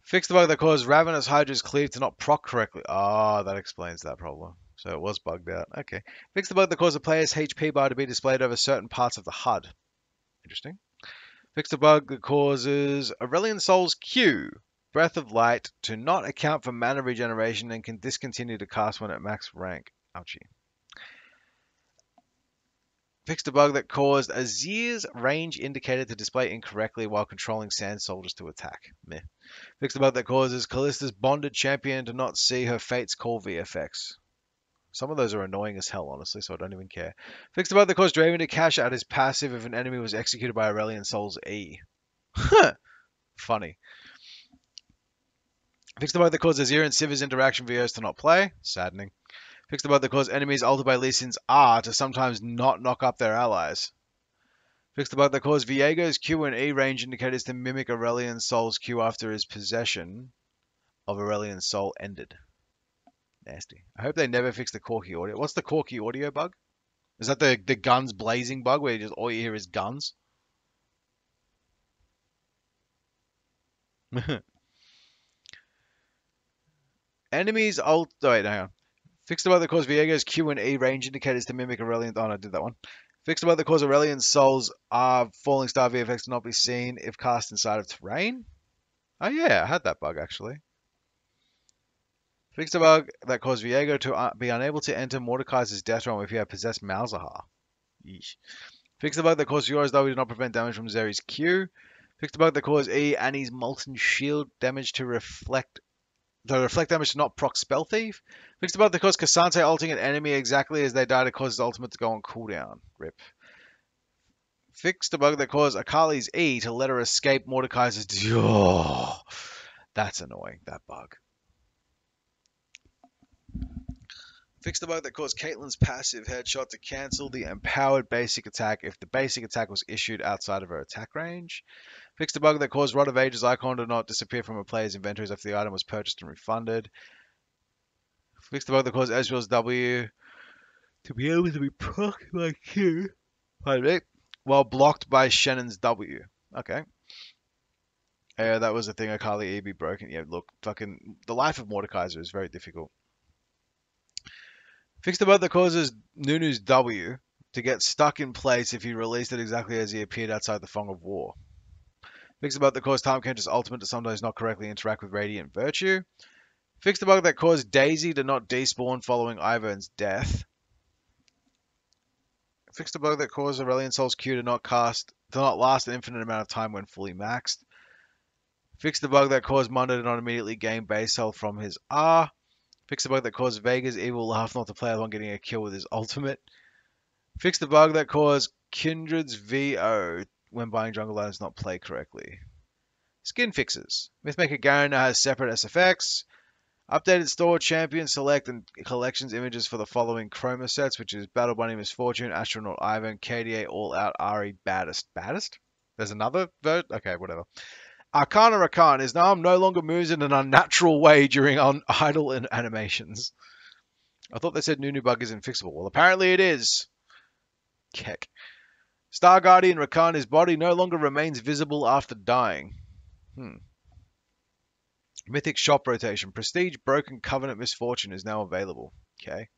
Fix the bug that caused Ravenous Hydra's Cleave to not proc correctly. Ah, oh, that explains that problem. So it was bugged out. Okay. Fix the bug that caused a player's H P bar to be displayed over certain parts of the H U D. Interesting. Fix the bug that causes Aurelion Sol's Q, Breath of Light, to not account for mana regeneration and can discontinue to cast when at max rank. Ouchie. Fixed a bug that caused Azir's range indicator to display incorrectly while controlling sand soldiers to attack. Meh. Fixed a bug that causes Callista's bonded champion to not see her fate's call V F X. Some of those are annoying as hell, honestly, so I don't even care. Fixed a bug that caused Draven to cash out his passive if an enemy was executed by Aurelion Sol's E. Huh! Funny. Fixed a bug that caused Azir and Siv's interaction V Os to not play. Saddening. Fix the bug that causes enemies altered by Lee Sin's R to sometimes not knock up their allies. Fix the bug that caused Viego's Q and E range indicators to mimic Aurelion Sol's Q after his possession of Aurelion Sol ended. Nasty. I hope they never fix the Corky audio. What's the Corky audio bug? Is that the, the guns blazing bug where you just all you hear is guns? Enemies alt... Oh, wait, hang on. Fixed about the cause Viego's Q and E range indicators to mimic Aurelion. Oh, no, I did that one. Fixed about the cause Aurelion Sol's R falling star V F X to not be seen if cast inside of terrain. Oh, yeah, I had that bug, actually. Fixed a bug that caused Viego to uh, be unable to enter Mordekaiser's death realm if you have possessed Malzahar. Yeesh. Fixed a bug that caused Yora's though we did not prevent damage from Zeri's Q. Fixed a bug that caused E Annie's Molten Shield damage to reflect... The reflect damage to not proc Spell Thief. Fixed above the cause Cassante ulting an enemy exactly as they die to cause his ultimate to go on cooldown. Rip. Fixed a bug that caused Akali's E to let her escape Mordekaiser's. Oh, that's annoying, that bug. Fixed a bug that caused Caitlyn's passive headshot to cancel the empowered basic attack if the basic attack was issued outside of her attack range. Fixed a bug that caused Rod of Ages icon to not disappear from a player's inventories after the item was purchased and refunded. Fixed a bug that caused Ezreal's W to be able to be procced by Q while blocked by Shannon's W. Okay. Uh, that was the thing, Akali E be broken. Yeah, look, fucking... The life of Mordekaiser is very difficult. Fixed a bug that causes Nunu's W to get stuck in place if he released it exactly as he appeared outside the Fong of War. Fixed a bug that caused Time Kendra's ultimate to sometimes not correctly interact with Radiant Virtue. Fixed a bug that caused Daisy to not despawn following Ivern's death. Fixed a bug that caused Aurelion Sol's Q to not cast to not last an infinite amount of time when fully maxed. Fixed a bug that caused Mundo to not immediately gain base health from his R. Fix the bug that caused Vega's evil laugh not to play along getting a kill with his ultimate. Fix the bug that caused Kindred's V O when buying jungle items not play correctly. Skin fixes. Mythmaker Garena has separate S F X. Updated store, champion, select, and collections images for the following chroma sets, which is Battle Bunny, Miss Fortune, Astronaut Ivan, K D A, All Out, Ahri, Baddest. Baddest? There's another vote? Okay, whatever. Arcana Rakan, his arm no longer moves in an unnatural way during un idle and animations. I thought they said Nunu Bug isn't fixable. Well, apparently it is. Keck. Star Guardian Rakan, his body no longer remains visible after dying. Hmm. Mythic shop rotation. Prestige, Broken Covenant, Misfortune is now available. Okay.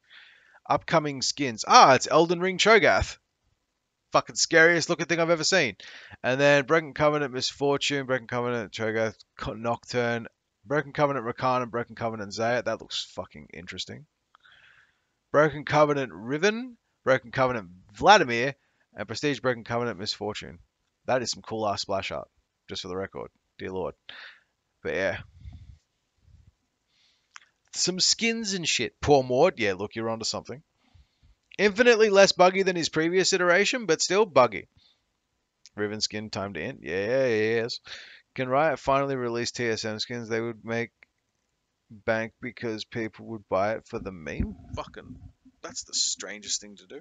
Upcoming skins. Ah, it's Elden Ring Cho'Gath. Fucking scariest looking thing I've ever seen. And then Broken Covenant, Misfortune, Broken Covenant, Cho'Gath, Nocturne, Broken Covenant, Rakan, and Broken Covenant, Xayah. That looks fucking interesting. Broken Covenant, Riven, Broken Covenant, Vladimir, and Prestige, Broken Covenant, Misfortune. That is some cool ass splash art, just for the record. Dear Lord. But yeah. Some skins and shit. Poor Mord. Yeah, look, you're onto something. Infinitely less buggy than his previous iteration, but still buggy. Riven skin, time to end. Yeah, yes. Can Riot finally release T S M skins? They would make bank because people would buy it for the meme. Fucking, that's the strangest thing to do.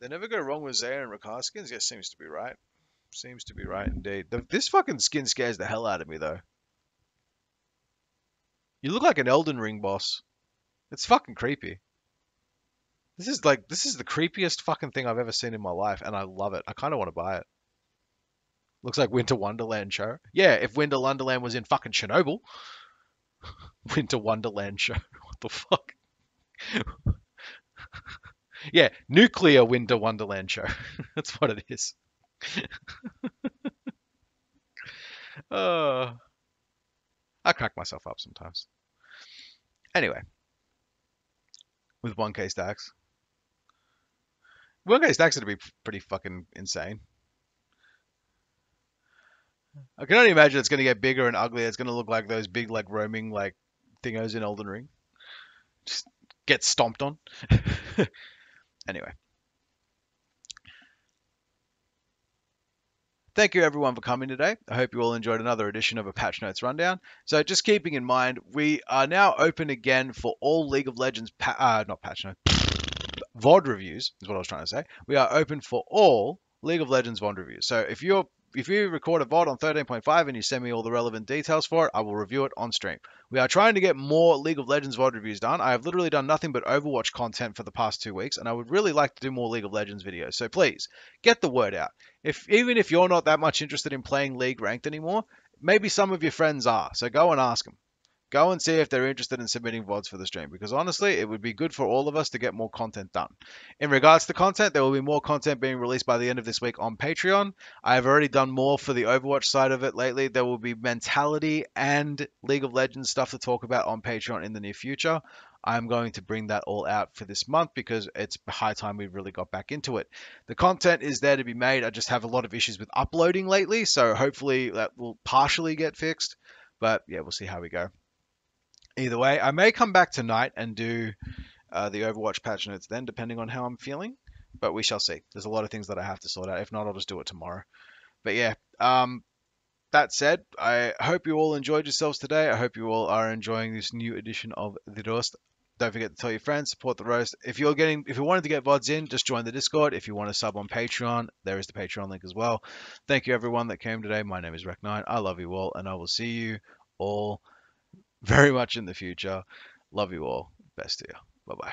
They never go wrong with Xayah and Rakan skins. Yes, seems to be right. Seems to be right indeed. The, this fucking skin scares the hell out of me, though. You look like an Elden Ring boss. It's fucking creepy. This is like, this is the creepiest fucking thing I've ever seen in my life, and I love it. I kind of want to buy it. Looks like Winter Wonderland show. Yeah, if Winter Wonderland was in fucking Chernobyl. Winter Wonderland show. What the fuck? Yeah, nuclear Winter Wonderland show. That's what it is. uh, I crack myself up sometimes. Anyway. With one K stacks. one K stacks would be pretty fucking insane. I can only imagine it's going to get bigger and uglier. It's going to look like those big, like, roaming, like, thingos in Elden Ring. Just get stomped on. Anyway. Thank you everyone for coming today. I hope you all enjoyed another edition of a Patch Notes Rundown. So just keeping in mind, we are now open again for all League of Legends, pa uh, not Patch Notes, V O D reviews is what I was trying to say. We are open for all League of Legends V O D reviews. So if you're if you record a V O D on thirteen point five and you send me all the relevant details for it, I will review it on stream. We are trying to get more League of Legends V O D reviews done. I have literally done nothing but Overwatch content for the past two weeks, and I would really like to do more League of Legends videos. So please, get the word out. If even if you're not that much interested in playing League Ranked anymore, maybe some of your friends are. So go and ask them. Go and see if they're interested in submitting V O Ds for the stream, because honestly, it would be good for all of us to get more content done. In regards to content, there will be more content being released by the end of this week on Patreon. I have already done more for the Overwatch side of it lately. There will be mentality and League of Legends stuff to talk about on Patreon in the near future. I'm going to bring that all out for this month because it's high time we really got back into it. The content is there to be made. I just have a lot of issues with uploading lately, so hopefully that will partially get fixed. But yeah, we'll see how we go. Either way, I may come back tonight and do uh, the Overwatch patch notes then, depending on how I'm feeling. But we shall see. There's a lot of things that I have to sort out. If not, I'll just do it tomorrow. But yeah, um, that said, I hope you all enjoyed yourselves today. I hope you all are enjoying this new edition of The Roast. Don't forget to tell your friends, support The Roast. If you're getting, if you wanted to get V O Ds in, just join the Discord. If you want to sub on Patreon, there is the Patreon link as well. Thank you everyone that came today. My name is Rec nine. I love you all, and I will see you all very much in the future. Love you all. Best to you. Bye-bye.